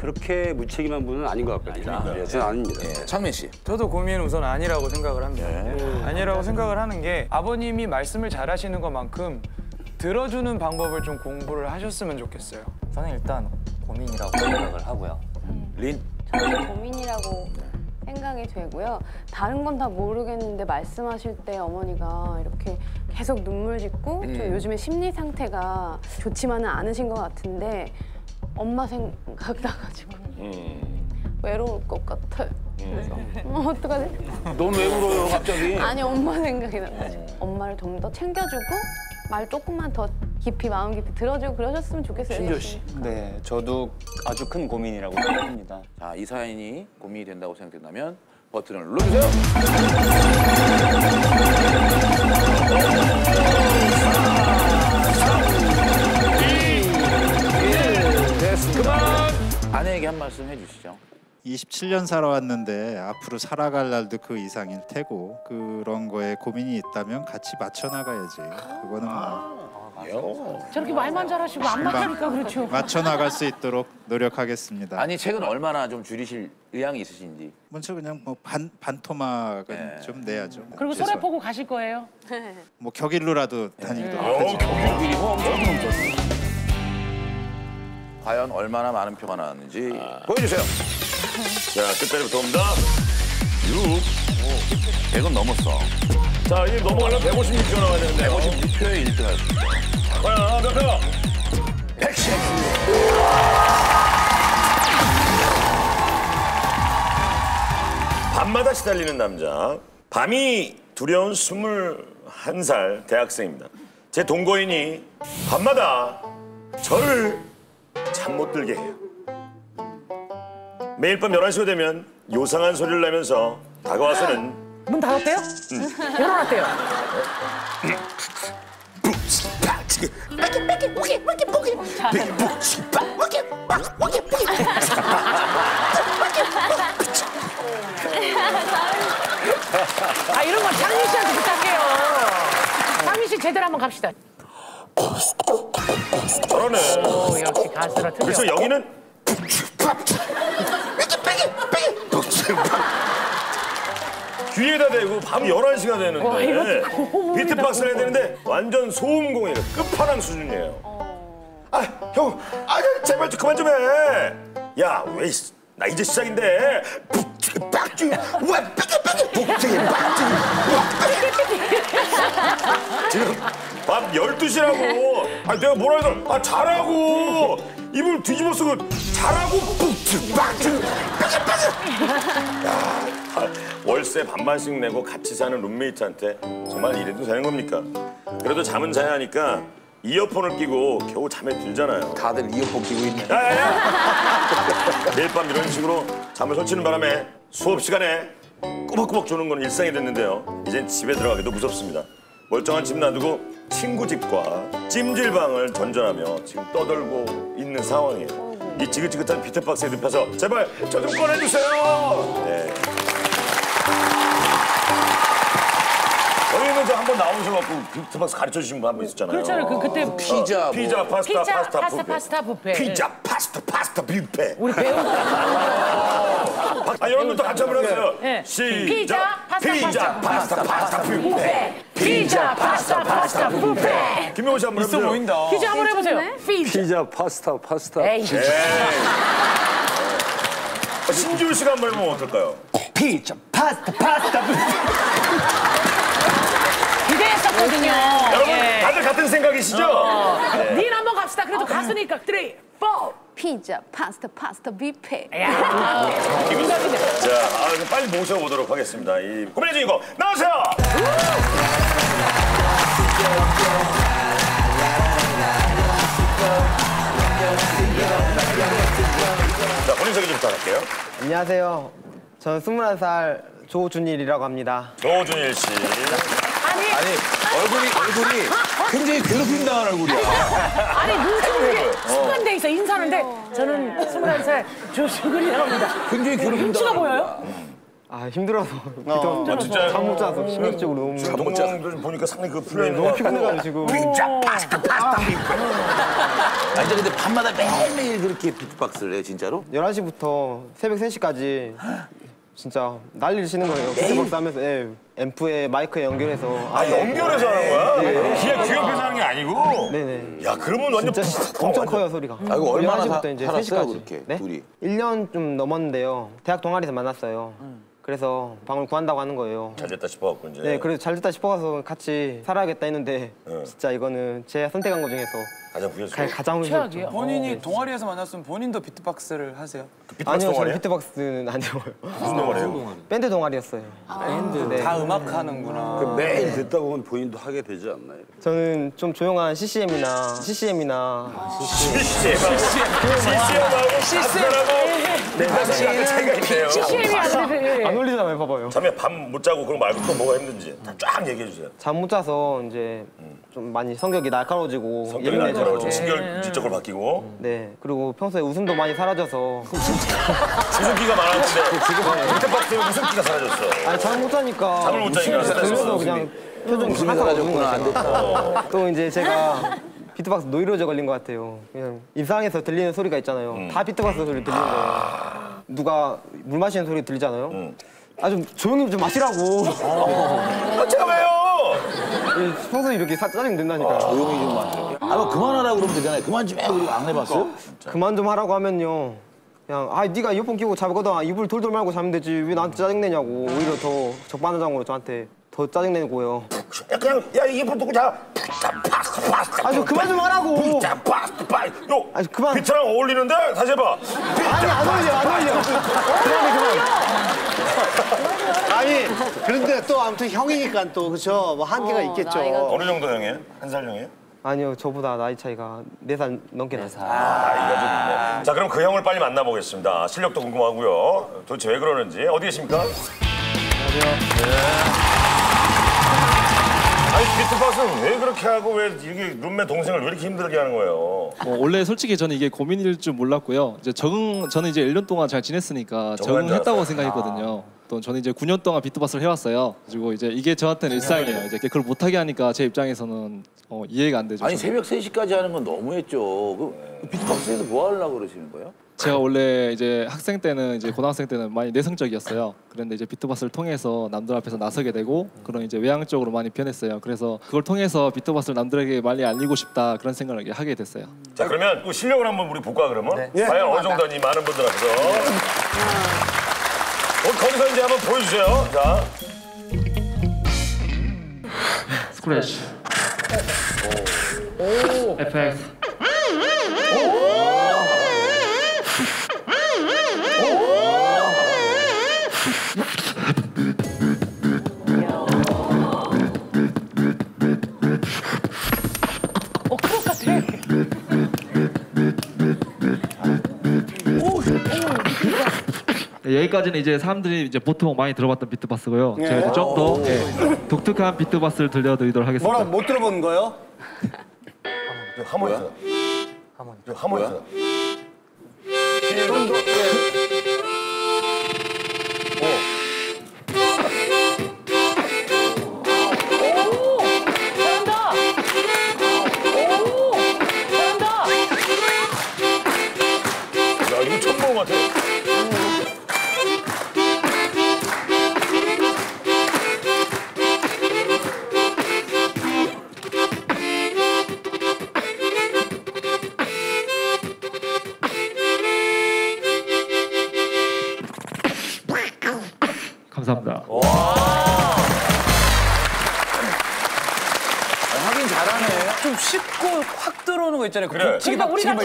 그렇게 무책임한 분은 아닌 것 같습니다. 예, 저는 아닙니다. 예. 창민 씨. 저도 고민은 우선 아니라고 생각을 합니다. 예. 아니라고 예. 생각을 하는 게 아버님이 말씀을 잘하시는 것만큼 들어주는 방법을 좀 공부를 하셨으면 좋겠어요. 저는 일단 고민이라고 생각을 하고요. 음. 린? 저는 고민이라고 생각이 되고요. 다른 건 다 모르겠는데 말씀하실 때 어머니가 이렇게 계속 눈물 짓고 음. 좀 요즘에 심리 상태가 좋지만은 않으신 것 같은데 엄마 생각 나가지고 음. 외로울 것 같아요. 그래서 어, 어떡하지? 넌 왜 울어요 갑자기? 아니 엄마 생각이 나가지고 엄마를 좀 더 챙겨주고 말 조금만 더 깊이 마음 깊이 들어주고 그러셨으면 좋겠어요. 신지호 씨. 네, 저도 아주 큰 고민이라고 생각합니다. 자, 이 사연이 고민이 된다고 생각된다면 버튼을 눌러주세요. 삼, 이, 일, 됐습니다. 그만! 아내에게 한 말씀 해주시죠. 이십칠 년 살아왔는데 앞으로 살아갈 날도 그 이상일 테고 그런 거에 고민이 있다면 같이 맞춰나가야지. 그거는 아, 아, 맞아. 저렇게 말만 잘하시고 안 맞으니까 그렇죠. 맞춰나갈 수 있도록 노력하겠습니다. 아니 책은 얼마나 좀 줄이실 의향이 있으신지. 먼저 그냥 뭐 반, 반토막은 네. 좀 내야죠. 그리고 소래 보고 가실 거예요? 뭐 격일로라도 다니도록 하죠. 격일이 엄청 과연 얼마나 많은 표가 나왔는지 아... 보여주세요. 자, 끝자리부터 옵니다. 육. 백은 넘었어. 자, 이 넘어가려면 백오십육 표 나와야 되는데. 백오십육 표에 일 등 할 수 있죠. 과연 몇 표? 백십. 밤마다 시달리는 남자. 밤이 두려운 스물한 살 대학생입니다. 제 동거인이 밤마다 저를 잠 못 들게 해요. 매일 밤 열한 시가 되면 요상한 소리를 내면서 다가와서는 문 닫았대요? 응. 열어놨대요. 아 이런 건 창민 씨한테 부탁해요. 창민 씨 제대로 한번 갑시다. 저러네. 오, 역시 가수라 틀려. 그래서 여기는 귀에다 대고 밤 열한 시가 되는데 와, 이거 비트박스를 해야 되는데 완전 소음공이에요. 끝판왕 수준이에요. 어... 아, 형, 아, 제발 좀 그만 좀 해. 야, 왜, 나 이제 시작인데. 빡주, 와, 빡빡, 복숭이, 빡주, 와, 지금 밤 열두 시라고. 아, 내가 뭐라 해서, 아, 잘하고. 입을 뒤집어 쓰고, 잘하고, 빡주, 빡주, 빡빡. 야, 아, 월세 반반씩 내고 같이 사는 룸메이트한테 정말 이래도 되는 겁니까? 그래도 잠은 자야 하니까 이어폰을 끼고 겨우 잠에 들잖아요. 다들 이어폰 끼고 있네. 매일 밤 이런 식으로 잠을 설치는 바람에 수업 시간에 꾸벅꾸벅 조는 건 일상이 됐는데요. 이젠 집에 들어가기도 무섭습니다. 멀쩡한 집 놔두고 친구 집과 찜질방을 전전하며 지금 떠돌고 있는 상황이에요. 이 지긋지긋한 비트박스에 눕혀서 제발 저 좀 꺼내주세요. 네. 저희는 한번 나오셔가지고 비트박스 가르쳐 주신 분 한 분 있었잖아요. 그렇잖아요. 그 그때 피자, 어, 피자, 뭐. 파스타, 피자, 파스타, 파스타, 뷔페. 파스타, 뷔페. 피자, 파스타, 파스타, 뷔페. 우리 배우. 아, 여러분들 또 같이 한번 해보세요. 네. 시작. 피자, 파스타, 파스타, 뷔페. 피자, 파스타, 파스타, 뷔페. 김영호 씨 한번 해보세요. 보인다. 피자 한번 해보세요. 피자, 파스타, 파스타. 에이. 신지호 씨가 한번 해보면 어떨까요? 피자, 파스타, 파스타, 뷔페. 기대했었거든요. 여러분 예. 다들 같은 생각이시죠? 어. 네. 닌 한번 갑시다. 그래도 어. 가수니까 쓰리, 포. 피자, 파스타, 파스타, 뷔페. 야. 자, 아, 빨리 모셔보도록 하겠습니다. 이 고민의 주인공 나오세요. 자, 본인 소개 좀 부탁할게요. 안녕하세요. 저는 스물한 살 조준일이라고 합니다. 조준일 씨. 아니, 아니 얼굴이 얼굴이 굉장히 괴롭힘 당한 얼굴이야. 아니 눈치는 습관돼 있어 인사하는데 저는 스물한 살 조준일이라고 합니다. 굉장히 괴롭힘 당한. 눈치가 보여요? 아 힘들어서 어. 아, 진짜요? 잠 못 자서 심각적으로 너무 잠 못 자서 보니까 상당히 그 플레이 너무 피곤해가지고 피자 파스타 파스타 아 이제 근데 밤마다 매일매일 그렇게 비트박스를 해요 진짜로? 열한 시부터 새벽 세 시까지 진짜 난리를 치는 거예요. 비트박스 하면서 예, 앰프에 마이크에 연결해서 아, 아 연결해서 하는 거야? 네. 그냥 귀엽게 사는 게 아니고? 네네. 야 그러면 완전 진짜 어, 엄청 커요 소리가. 아 이거 얼마나 열한 시부터 이제 세 시까지 그렇게 네? 둘이? 일 년 좀 넘었는데요. 대학 동아리에서 만났어요. 음. 그래서 방을 구한다고 하는 거예요. 잘 됐다 싶어갖고 이제. 네, 그래서 잘 됐다 싶어가서 같이 살아야겠다 했는데 네. 진짜 이거는 제가 선택한 것 중에서 가장 후회스러워. 가장 후회스러워. 본인이 어, 동아리에서 만났으면 본인도 비트박스를 하세요? 그 비트박스 아니요, 저는 비트박스는 안 해요. 무슨 동아리예요? 밴드 동아리였어요. 아 밴드. 네. 다 음악 하는구나. 그 매일 듣다 보면 본인도 하게 되지 않나요? 저는 좀 조용한 ccm이나 ccm이나 ccm ccm하고 ccm하고 차이가 있네요. ccm이 안 되세요. 안 올리잖아요, 봐봐요. 잠에 밤 못 자고 그런 말고 또 뭐가 힘든지 쫙 얘기해 주세요. 잠 못 자서 이제 좀 많이 성격이 날카로워지고 성격이 날카로워지고 신경질적으로 바뀌고 네 그리고 평소에 웃음도 많이 사라져서 웃음기가 많았는데 비트박스에 웃음기가 사라졌어. 아니 잠을 못 자니까 잠을 못 자니까 그래서 그냥 표정이 사라져 웃는 거야. 또 이제 제가 비트박스 노이로제 걸린 것 같아요. 그냥 일상에서 들리는 소리가 있잖아요. 음. 다 비트박스 소리 들리는 거예요. 누가 물 마시는 소리 들리잖아요. 음. 아 좀 조용히 좀 마시라고. 아 제가 왜요? 평소에 이렇게 짜증 낸다니까요. 아, 조용히 좀 마세요. 아, 너 그만하라고 그러면 되잖아요. 그만 좀 해. 우리 안 해봤어요? 진짜. 그만 좀 하라고 하면요. 그냥 아 네가 이어폰 끼고 자거든. 이불 돌돌 말고 자면 되지. 왜 나한테 짜증 내냐고. 오히려 더 적반하장으로 저한테 더 짜증 내고요. 야 그냥 야 이어폰 끼고 자. 아 저 그만 좀 하라고. 요. 아 그만. 비트랑 어울리는데 다시 해봐. 아니 안 어울려 안 어울려. 그만해 그만. 아니 그런데 또 아무튼 형이니까 또 그렇죠 뭐 한계가 어, 있겠죠. 나이가... 어느 정도 형이에요? 한 살 형이에요? 아니요 저보다 나이 차이가 네 살 넘게 나요. 아, 나이가 좀 있네. 자 그럼 그 형을 빨리 만나보겠습니다. 실력도 궁금하고요. 도대체 왜 그러는지 어디 계십니까? 안녕하세요. 네. 아니 비트박스는 왜 그렇게 하고 왜 이게 룸메 동생을 왜 이렇게 힘들게 하는 거예요? 뭐 원래 솔직히 저는 이게 고민일 줄 몰랐고요. 이제 적응 저는 이제 일 년 동안 잘 지냈으니까 적응했다고 생각했거든요. 아. 저는 이제 구 년 동안 비트박스를 해왔어요. 그리고 이제 이게 저한테는 일상이에요. 이제 그걸 못하게 하니까 제 입장에서는 어, 이해가 안 되죠. 아니 저는. 새벽 세 시까지 하는 건 너무했죠. 그, 그 비트박스에서 뭐 하려고 그러시는 거예요? 제가 원래 이제 학생 때는 이제 고등학생 때는 많이 내성적이었어요. 그런데 이제 비트박스를 통해서 남들 앞에서 나서게 되고 그런 이제 외향적으로 많이 변했어요. 그래서 그걸 통해서 비트박스를 남들에게 많이 알리고 싶다 그런 생각을 하게 됐어요. 자 그러면 그 실력을 한번 우리 볼까 그러면? 네. 과연 어느 정도인지 많은 분들 앞에서. 거기서 이제 한번 보여주세요. 자. 스크래치. 오. 에펙트. 오. 오. 오. 오. 그거 같아. 여기까지는 이제 사람들이 이제 보통 많이 들어봤던 비트박스고요. 예. 제가 좀 더 예, 독특한 비트박스를 들려드리도록 하겠습니다. 뭐라 못 들어본 거예요? 하모니. 하모니. 하모니. 좀 더. 감사합니다. 와 하긴 잘하네. 좀 쉽고 확 들어오는 거 있잖아요. 그래. 그러니까 우리 같이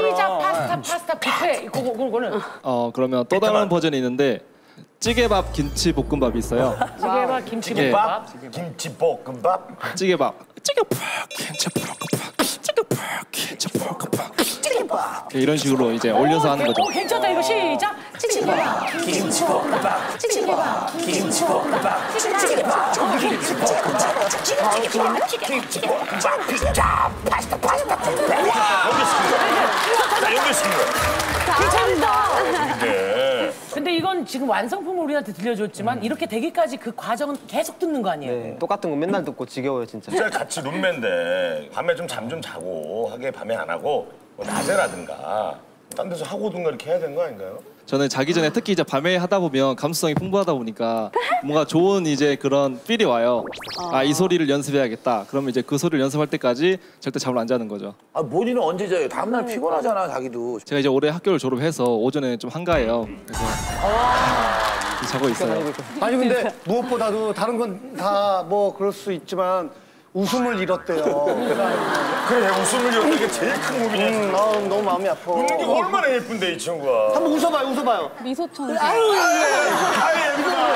피자, 파스타, 파스타, 뷔페 그거 그거는. 어 그러면 또 다른 버전이 있는데 찌개밥, 김치 볶음밥이 있어요. 찌개밥, 김치 볶음밥, 김치 볶음밥, 찌개밥, 찌개밥, 김치 볶음밥, 찌개밥, 김치 볶음밥. 이런 식으로 이제 올려서 하는 거죠. 오, 괜찮다. 이거 시작! 찌찌개밥, 김치볶음밥, 찌찌개밥, 김치볶음밥, 찌찌개밥, 김치볶음밥, 찌찌개밥, 김치볶음밥, 피자, 파스타, 파스타, 와! 연결시킨 거야. 연결시킨 거야. 괜찮다. 네. 근데 이건 지금 완성품을 우리한테 들려줬지만 음. 이렇게 되기까지 그 과정은 계속 듣는 거 아니에요? 네. 똑같은 거 맨날 듣고 지겨워요 진짜. 진짜 같이 룸메인데 밤에 좀 잠 좀 자고 하게 밤에 안 하고 뭐 낮에라든가 딴 데서 하고든가 이렇게 해야 되는 거 아닌가요? 저는 자기 전에 특히 이제 밤에 하다 보면 감수성이 풍부하다 보니까 뭔가 좋은 이제 그런 필이 와요. 아, 이 소리를 연습해야겠다. 그러면 이제 그 소리를 연습할 때까지 절대 잠을 안 자는 거죠. 아, 본인은 언제 자요? 다음날 피곤하잖아, 자기도. 제가 이제 올해 학교를 졸업해서 오전에 좀 한가해요. 그래서 아 자고 있어요. 아니 근데 무엇보다도 다른 건 다 뭐 그럴 수 있지만 웃음을 잃었대요. 그래, 웃음을 잃었던 게 제일 큰 고민이야. 음, 아, 너무 마음이 아파. 웃는 게 얼마나 예쁜데, 이 친구가. 한번 웃어봐요, 웃어봐요. 미소천사. 아유, 아유, 아유, 예쁘다.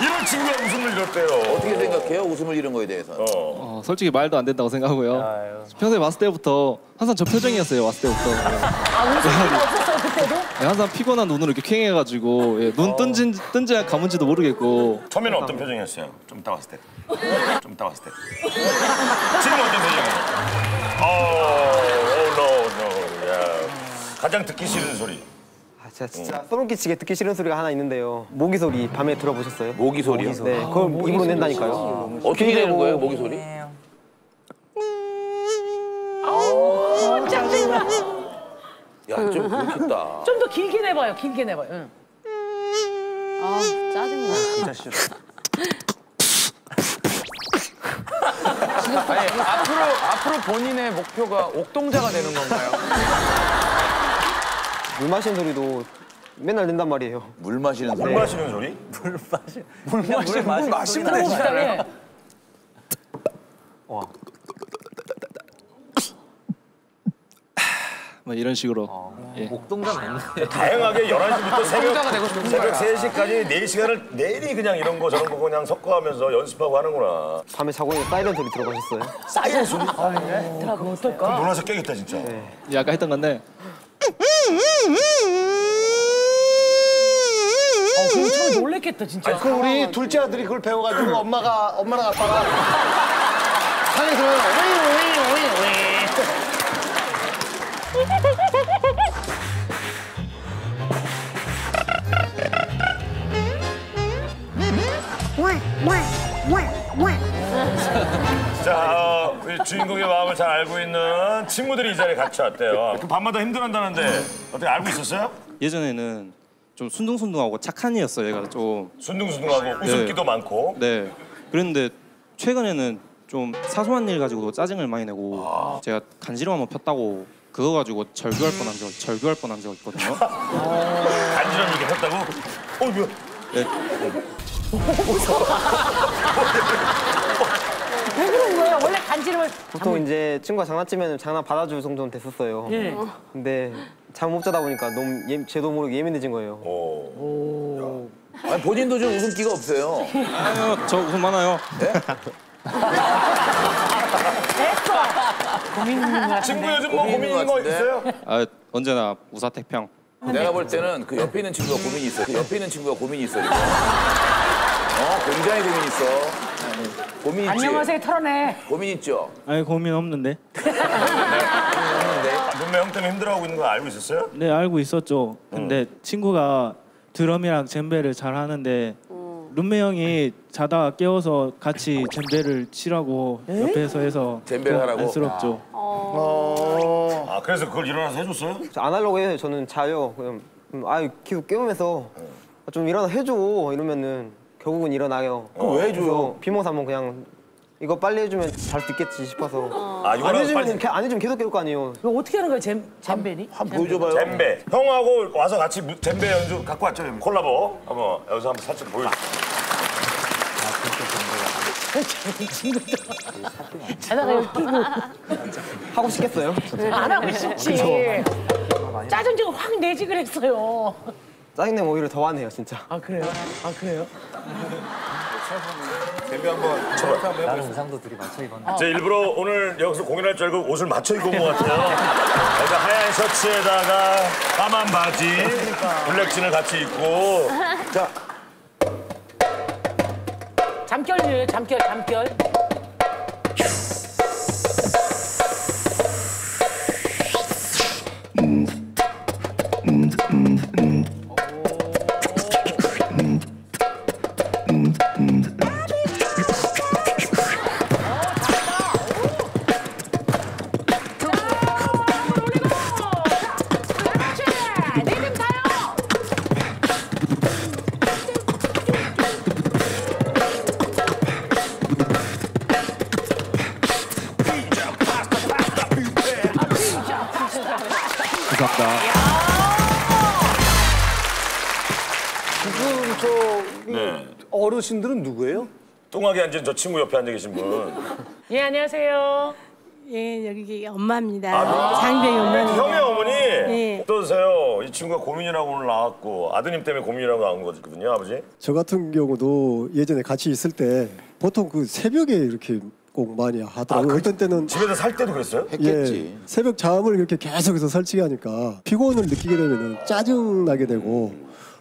이런 친구가 웃음을 잃었대요. 어떻게 생각해요, 웃음을 잃은 거에 대해서? 어. 어, 솔직히 말도 안 된다고 생각하고요. 아유. 평소에 왔을 때부터 항상 저 표정이었어요, 왔을 때부터. 아, 웃음이 없었어요, 그때도? 네, 항상 피곤한 눈으로 이렇게 퀭해가지고 예, 눈 뜬지, 뜬지 감은지도 모르겠고. 처음에는 어떤 표정이었어요? 좀 이따 왔을 때. 좀 이따 왔을 때. 지금 어떤 표정이에요? 오, 오, 노, 노, 야. 가장 듣기 싫은 소리. 아, 진짜, 진짜 소름 끼치게 듣기 싫은 소리가 하나 있는데요. 모기 소리 밤에 들어보셨어요? 모기 소리요? 모기, 네, 그걸 아, 입으로 낸다니까요. 아, 어떻게 내는 뭐... 거예요, 모기 소리? 네. 오, 짱짱. 야, 좀 그렇겠다. 좀 더 길게 내봐요, 길게 내봐요. 응. 아, 짜증나. 진짜 싫어. 아니, 앞으로, 앞으로 본인의 목표가 옥동자가 되는 건가요? 물 마시는 소리도 맨날 낸단 말이에요. 물 마시는 소리? 네. 물 마시는 소리? 물 마시... 물 마시는 소리? 물 마시면 되잖아요. 와. 뭐 이런 식으로. 아, 예. 옥동자 맞네. 다양하게 열한 시부터 새벽, 새벽 세 시까지 네 시간을 내리 그냥 이런 거 저런 거 그냥 섞어하면서 연습하고 하는구나. 밤에 자고 있는 사이렌 소리 들어가셨어요? 사이렌 소리? 아, 네. 들어가면 어떨까? 놀라서 깨겠다 진짜. 네. 예, 아까 했던 건데. 어, 그럼 처음에 놀랬겠다 진짜. 아니, 그 우리 둘째 아들이 그걸 배워가지고 엄마가, 엄마랑 아빠가 사이렌 소리가 오이 오이 오이 오이. 자, 우리 주인공의 마음을 잘 알고 있는 친구들이 이 자리에 같이 왔대요. 밤마다 힘들어한다는데 어떻게 알고 있었어요? 예전에는 좀 순둥순둥하고 착한 이였어요. 얘가 좀 순둥순둥하고 웃음기도 네. 많고. 네. 그런데 최근에는 좀 사소한 일 가지고도 짜증을 많이 내고 아. 제가 간지럼 한번 폈다고 그거 가지고 절규할 뻔한 적, 절규할 뻔한 적 있거든요. 간지럼 이렇게 했다고? 어, 뭐야? 네. 왜 그런 거예요? 원래 간지럼을 보통 한... 이제 친구가 장난치면 장난 받아줄 정도는 됐었어요. 예. 근데 잠 못 자다 보니까 너무 예, 제도 모르게 예민해진 거예요. 오. 오. 아니, 본인도 좀 웃음기가 없어요. 아유, 저 웃음 많아요. 네? 고민 친구 요즘 뭐 고민인 거 있어요? 아, 언제나 우사택평. 내가 볼 때는 그 옆에 있는 친구가 고민이 있어. 그 옆에 있는 친구가 고민이 있어. 지금. 어, 굉장히 고민 있어. 고민 있지? 안녕하세요, 털어내. 고민 있죠? 아니, 고민 없는데. 눈매 형 때문에 힘들어하고 있는 거 알고 있었어요? 네, 알고 있었죠. 근데 음. 친구가 드럼이랑 젬베를 잘 하는데 룸메 형이 자다가 깨워서 같이 젬베를 치라고 에이? 옆에서 해서 젬베를 하라고? 안쓰럽죠. 아. 어... 아, 그래서 그걸 일어나서 해줬어요? 안 하려고 해요. 저는 자요. 그냥 아유, 계속 깨우면서 좀 일어나 해줘 이러면은 결국은 일어나요. 그럼 왜 해줘요? 비모사 한번 그냥 이거 빨리 해주면 잘 수 있겠지 싶어서. 아, 이거 안 해주면, 빨리... 안 해주면 계속 깨울 거 아니에요. 이거 어떻게 하는 거예요, 잼, 잼베니? 한번 보여줘봐요. 잼베. 형하고 와서 같이 잼베 연주 갖고 왔죠, 형. 콜라보. 한번 여기서 한번 살짝 보여주세요. 자다가 여기 끼고 하고 싶겠어요? 안 하고 싶지. 짜증 좀 확 내지 그랬어요. 짜증내면 오히려 더 화내요, 진짜. 아, 그래요? 아, 그래요? 잼비 한번 저렇게 한번 나는 의상도 둘이 맞춰 입었는데. 제 일부러 오늘 여기서 공연할 줄 알고 옷을 맞춰 입고 온 것 같아요. 그러니까 하얀 셔츠에다가 까만 바지, 블랙진을 같이 입고. 자. 잠결이에요, 잠결, 잠결. 지금 저 네. 어르신들은 누구예요? 뚱하게 앉은 저 친구 옆에 앉아 계신 분. 예, 안녕하세요. 예, 여기 엄마입니다. 아, 장병이 엄마입니다. 형의 어머니? 예. 어떠세요? 이 친구가 고민이라고 오늘 나왔고 아드님 때문에 고민이라고 나온 거거든요, 아버지? 저 같은 경우도 예전에 같이 있을 때 보통 그 새벽에 이렇게 꼭 많이 하더라고요. 아, 어떤 때는 집에서 살 때도 그랬어요? 했겠지. 예, 새벽 잠을 이렇게 계속해서 설치게 하니까 피곤을 느끼게 되면 짜증나게 되고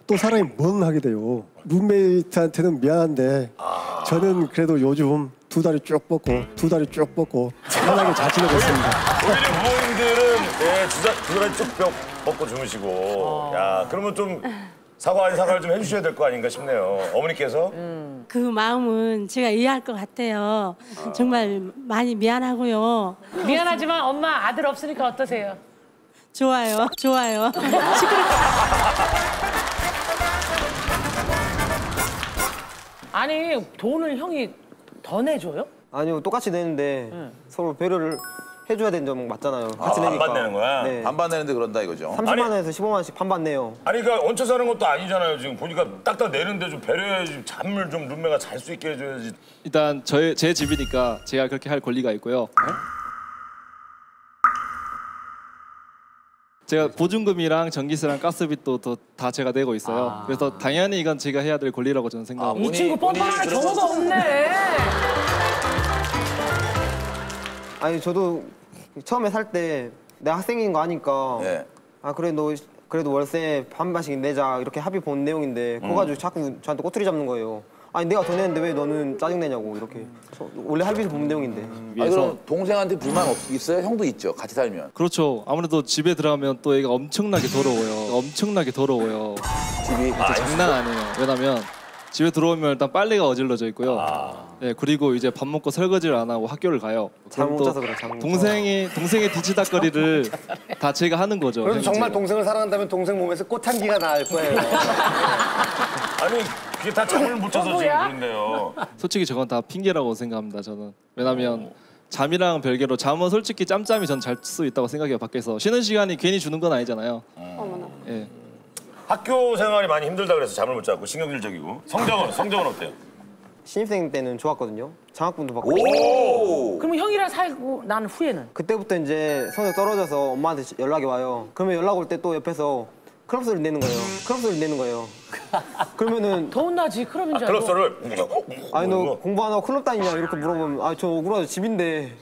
또 사람이 멍하게 돼요. 룸메이트한테는 미안한데 아... 저는 그래도 요즘 두 다리 쭉 뻗고 두 다리 쭉 뻗고 편하게 잘 지내고 있습니다. 오히려 부모님들은 예, 두, 다리, 두 다리 쭉 뻗고 주무시고. 야, 그러면 좀 사과 아닌 사과를 좀 해주셔야 될 거 아닌가 싶네요. 어머니께서? 음. 그 마음은 제가 이해할 것 같아요. 아. 정말 많이 미안하고요. 미안하지만 엄마 아들 없으니까 어떠세요? 좋아요. 좋아요. 아니, 돈을 형이 더 내줘요? 아니요, 똑같이 내는데 응. 서로 배려를 해줘야 되는 점 맞잖아요. 같이 아, 내니까. 반반 내는 거야? 네. 반반 내는데 그런다 이거죠. 삼십만 원에서 십오만 원씩 반반 내요. 아니, 그러니까 얹혀 사는 것도 아니잖아요. 지금 보니까 딱딱 내는데 좀 배려해야지. 잠을 좀 룸메가 잘 수 있게 해줘야지. 일단 저의, 제 집이니까 제가 그렇게 할 권리가 있고요. 어? 제가 보증금이랑 전기세랑 가스비도 다 제가 내고 있어요. 아... 그래서 당연히 이건 제가 해야 될 권리라고 저는 생각합니다. 아, 이 친구 뻔뻔한 경우가 없네. 아니, 저도 처음에 살 때 내가 학생인 거 아니까 네. 아 그래 너 그래도 월세 반반씩 내자 이렇게 합의 본 내용인데 그거 가지고 음. 자꾸 저한테 꼬투리 잡는 거예요. 아니 내가 더 내는데 왜 너는 짜증내냐고 이렇게. 원래 합의서 본 내용인데. 음, 아니 그럼 동생한테 불만 있어요? 형도 있죠? 같이 살면. 그렇죠. 아무래도 집에 들어가면 또 애가 엄청나게 더러워요. 엄청나게 더러워요. 집이 아, 장난 아니에요. 왜냐면 집에 들어오면 일단 빨래가 어질러져 있고요. 아. 네, 그리고 이제 밥 먹고 설거지를 안 하고 학교를 가요. 잠 못 자서 그래, 잠 못 자서. 동생이, 동생의 뒤치다거리를 다 제가 하는 거죠. 그래도 정말 동생을 사랑한다면 동생 몸에서 꽃향기가 날 거예요. 아니, 그게 다 잠을 못 자서 지금 그런데요. 솔직히 저건 다 핑계라고 생각합니다, 저는. 왜냐면 오. 잠이랑 별개로 잠은 솔직히 짬짬이 전 잘 수 있다고 생각해요, 밖에서. 쉬는 시간이 괜히 주는 건 아니잖아요. 어머나. 예. 학교 생활이 많이 힘들다 그래서 잠을 못 자고 신경질적이고. 성적은? 성적은 어때요? 신입생 때는 좋았거든요. 장학금도 받고. 오! 그럼 형이랑 살고 난 후에는? 그때부터 이제 성적 떨어져서 엄마한테 연락이 와요. 그러면 연락 올 때 또 옆에서 클럽소리를 내는 거예요. 클럽소리를 내는 거예요. 그러면은 더 혼나지, 클럽인 줄 알고. 아, 클럽소리를? 아니, 너 공부 안 하고 클럽 다니냐 이렇게 물어보면 아, 저 억울하죠, 집인데.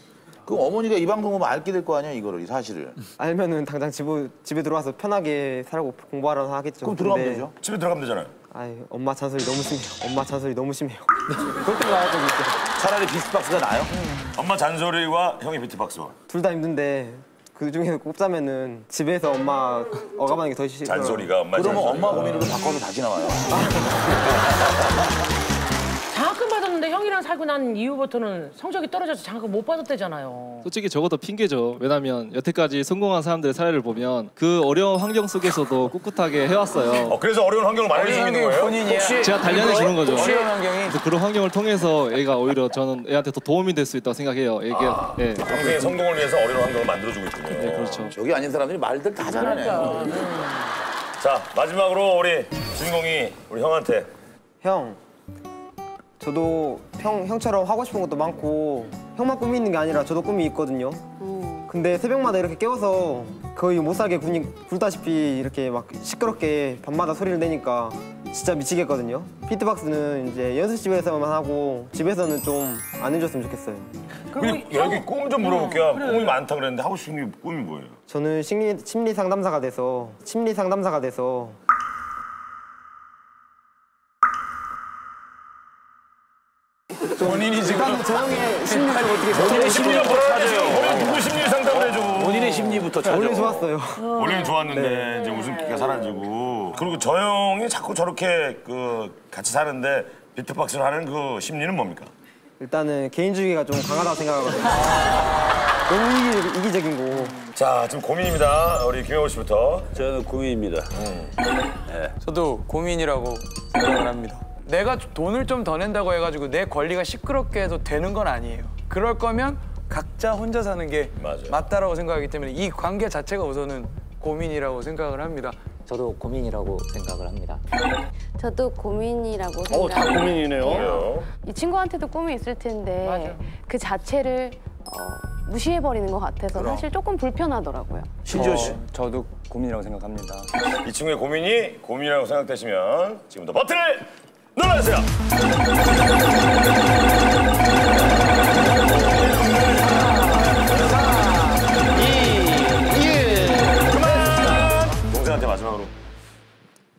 그럼 어머니가 이 방송 보면 알게 될 거 아니야, 이거를, 이 사실을. 알면은 당장 집, 집에 들어와서 편하게 살고 공부하라고 하겠죠. 그럼 들어가면 되죠? 집에 들어가면 되잖아요. 아이, 엄마 잔소리 너무 심해요. 엄마 잔소리 너무 심해요. 그럴 때 가야 되겠죠. 차라리 비트박스가 나아요? 응. 엄마 잔소리와 형이 비트박스와. 둘 다 힘든데 그중에 꼽자면은 집에서 엄마 억압하는 게 더 싫어요. 잔소리가 엄마 잔소리. 그러면 엄마 고민으로 바꿔서 다시 나와요. 장학금 받았는데 형이랑 살고 난 이후부터는 성적이 떨어져서 장학금 못 받았대잖아요. 솔직히 저것도 핑계죠. 왜냐면 여태까지 성공한 사람들의 사례를 보면 그 어려운 환경 속에서도 꿋꿋하게 해왔어요. 어, 그래서 어려운 환경을 마련해주는 거예요? 본인이야. 혹시 제가 단련해주는 거죠. 혹시 환경이... 그런 환경을 통해서 애가 오히려 저는 애한테 더 도움이 될 수 있다고 생각해요. 애게, 아, 예. 평생의 성공을 위해서 어려운 환경을 만들어주고 있군요. 네, 그렇죠. 저기 아닌 사람들이 말들 다 잘하네. 그러니까. 음. 자, 마지막으로 우리 주인공이 우리 형한테. 형. 저도 형, 형처럼 하고 싶은 것도 많고 형만 꿈이 있는 게 아니라 저도 꿈이 있거든요. 음. 근데 새벽마다 이렇게 깨워서 거의 못 살게 굴, 굴다시피 이렇게 막 시끄럽게 밤마다 소리를 내니까 진짜 미치겠거든요. 비트박스는 이제 연습집에서만 하고 집에서는 좀 안 해줬으면 좋겠어요. 근데 여기 꿈 좀 물어볼게요. 음, 그래. 꿈이 많다 그랬는데 하고 싶은 게 꿈이 뭐예요? 저는 심리, 심리 상담사가 돼서 심리 상담사가 돼서 본인이 지금 조용히 심리를 어떻게 본인의 심리가 뭐라요? 누구 심리 상담을 해줘. 본인의 심리부터 찾아. 원래 좋았어요. 원래는 좋았는데 네. 이제 웃음기가 사라지고. 그리고 저 형이 자꾸 저렇게 그 같이 사는데 비트박스를 하는 그 심리는 뭡니까? 일단은 개인주의가 좀 강하다고 생각하거든요. 너무 이기, 이기적인 거. 자, 지금 고민입니다. 우리 김영호 씨부터. 저는 고민입니다. 음. 네. 저도 고민이라고 생각을 합니다. 내가 돈을 좀 더 낸다고 해가지고 내 권리가 시끄럽게 해서 되는 건 아니에요. 그럴 거면 각자 혼자 사는 게 맞아요. 맞다라고 생각하기 때문에 이 관계 자체가 우선은 고민이라고 생각을 합니다. 저도 고민이라고 생각을 합니다. 저도 고민이라고 생각을 합니다. 어, 다 고민이네요. 네. 이 친구한테도 꿈이 있을 텐데 맞아요. 그 자체를 어, 무시해버리는 것 같아서 그럼. 사실 조금 불편하더라고요. 신지호 씨. 저도 고민이라고 생각합니다. 이 친구의 고민이 고민이라고 생각되시면 지금부터 버튼을 눌러주세요. 마지막으로.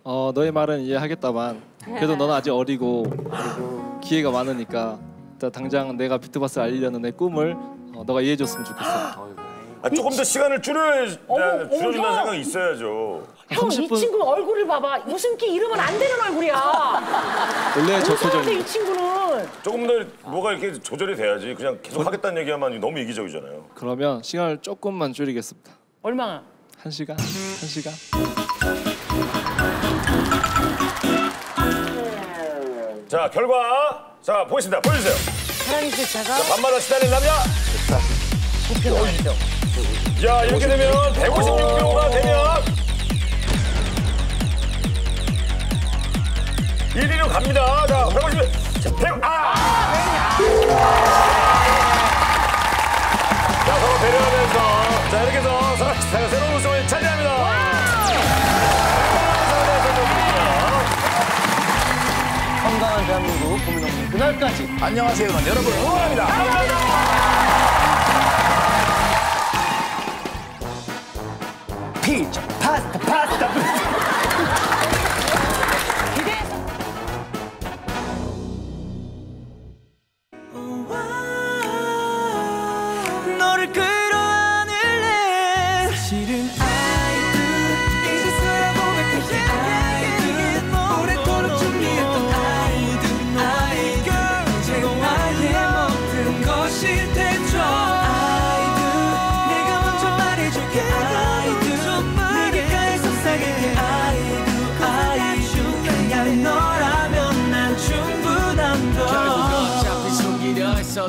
어, 너의 말은 이해하겠다만 그래도 너는 아직 어리고 그리고 기회가 많으니까 일단 당장 내가 비트박스를 알리려는 내 꿈을 어, 너가 이해해줬으면 좋겠어. 아, 조금 더 시간을 줄여, 줄여준다는 생각이 있어야죠. 형, 이 친구 얼굴을 봐봐. 웃음기 이러면 안 되는 얼굴이야. 원래 저 표정이. 이 친구는 조금 더 뭐가 이렇게 조절이 돼야지. 그냥 계속 전... 하겠다는 얘기하면 너무 이기적이잖아요. 그러면 시간을 조금만 줄이겠습니다. 얼마나? 한 시간, 한 시간. 자, 결과. 자, 보겠습니다. 보여주세요. 사랑이 주차가. 반말로 시달린 남자. 오 킬로그램. 야, 이렇게 되면 백오십육 킬로그램가 되면 일 위로 갑니다. 자, 백오십육. 자, 백. 아! 자, 서로 배려하면서. 자, 이렇게 해서 사랑이 주차가 새로운 우승을 차지합니다. 건강한 대한민국 고민 없는 그날까지 안녕하세요 여러분 응원합니다. 피자 파스타 파스타 기대. 너를 끌어안을래 사실은 I do 이제서야 고백할게.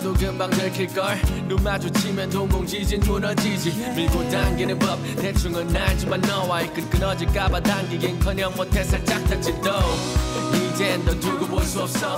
도 금방 들킬걸 눈 마주치면 동공지진 무너지지 yeah. 밀고 당기는 법 대충은 알지만 너와의 끈 끊어질까봐 당기긴커녕 못해 살짝 닥치도 이젠 넌 두고 볼 수 없어.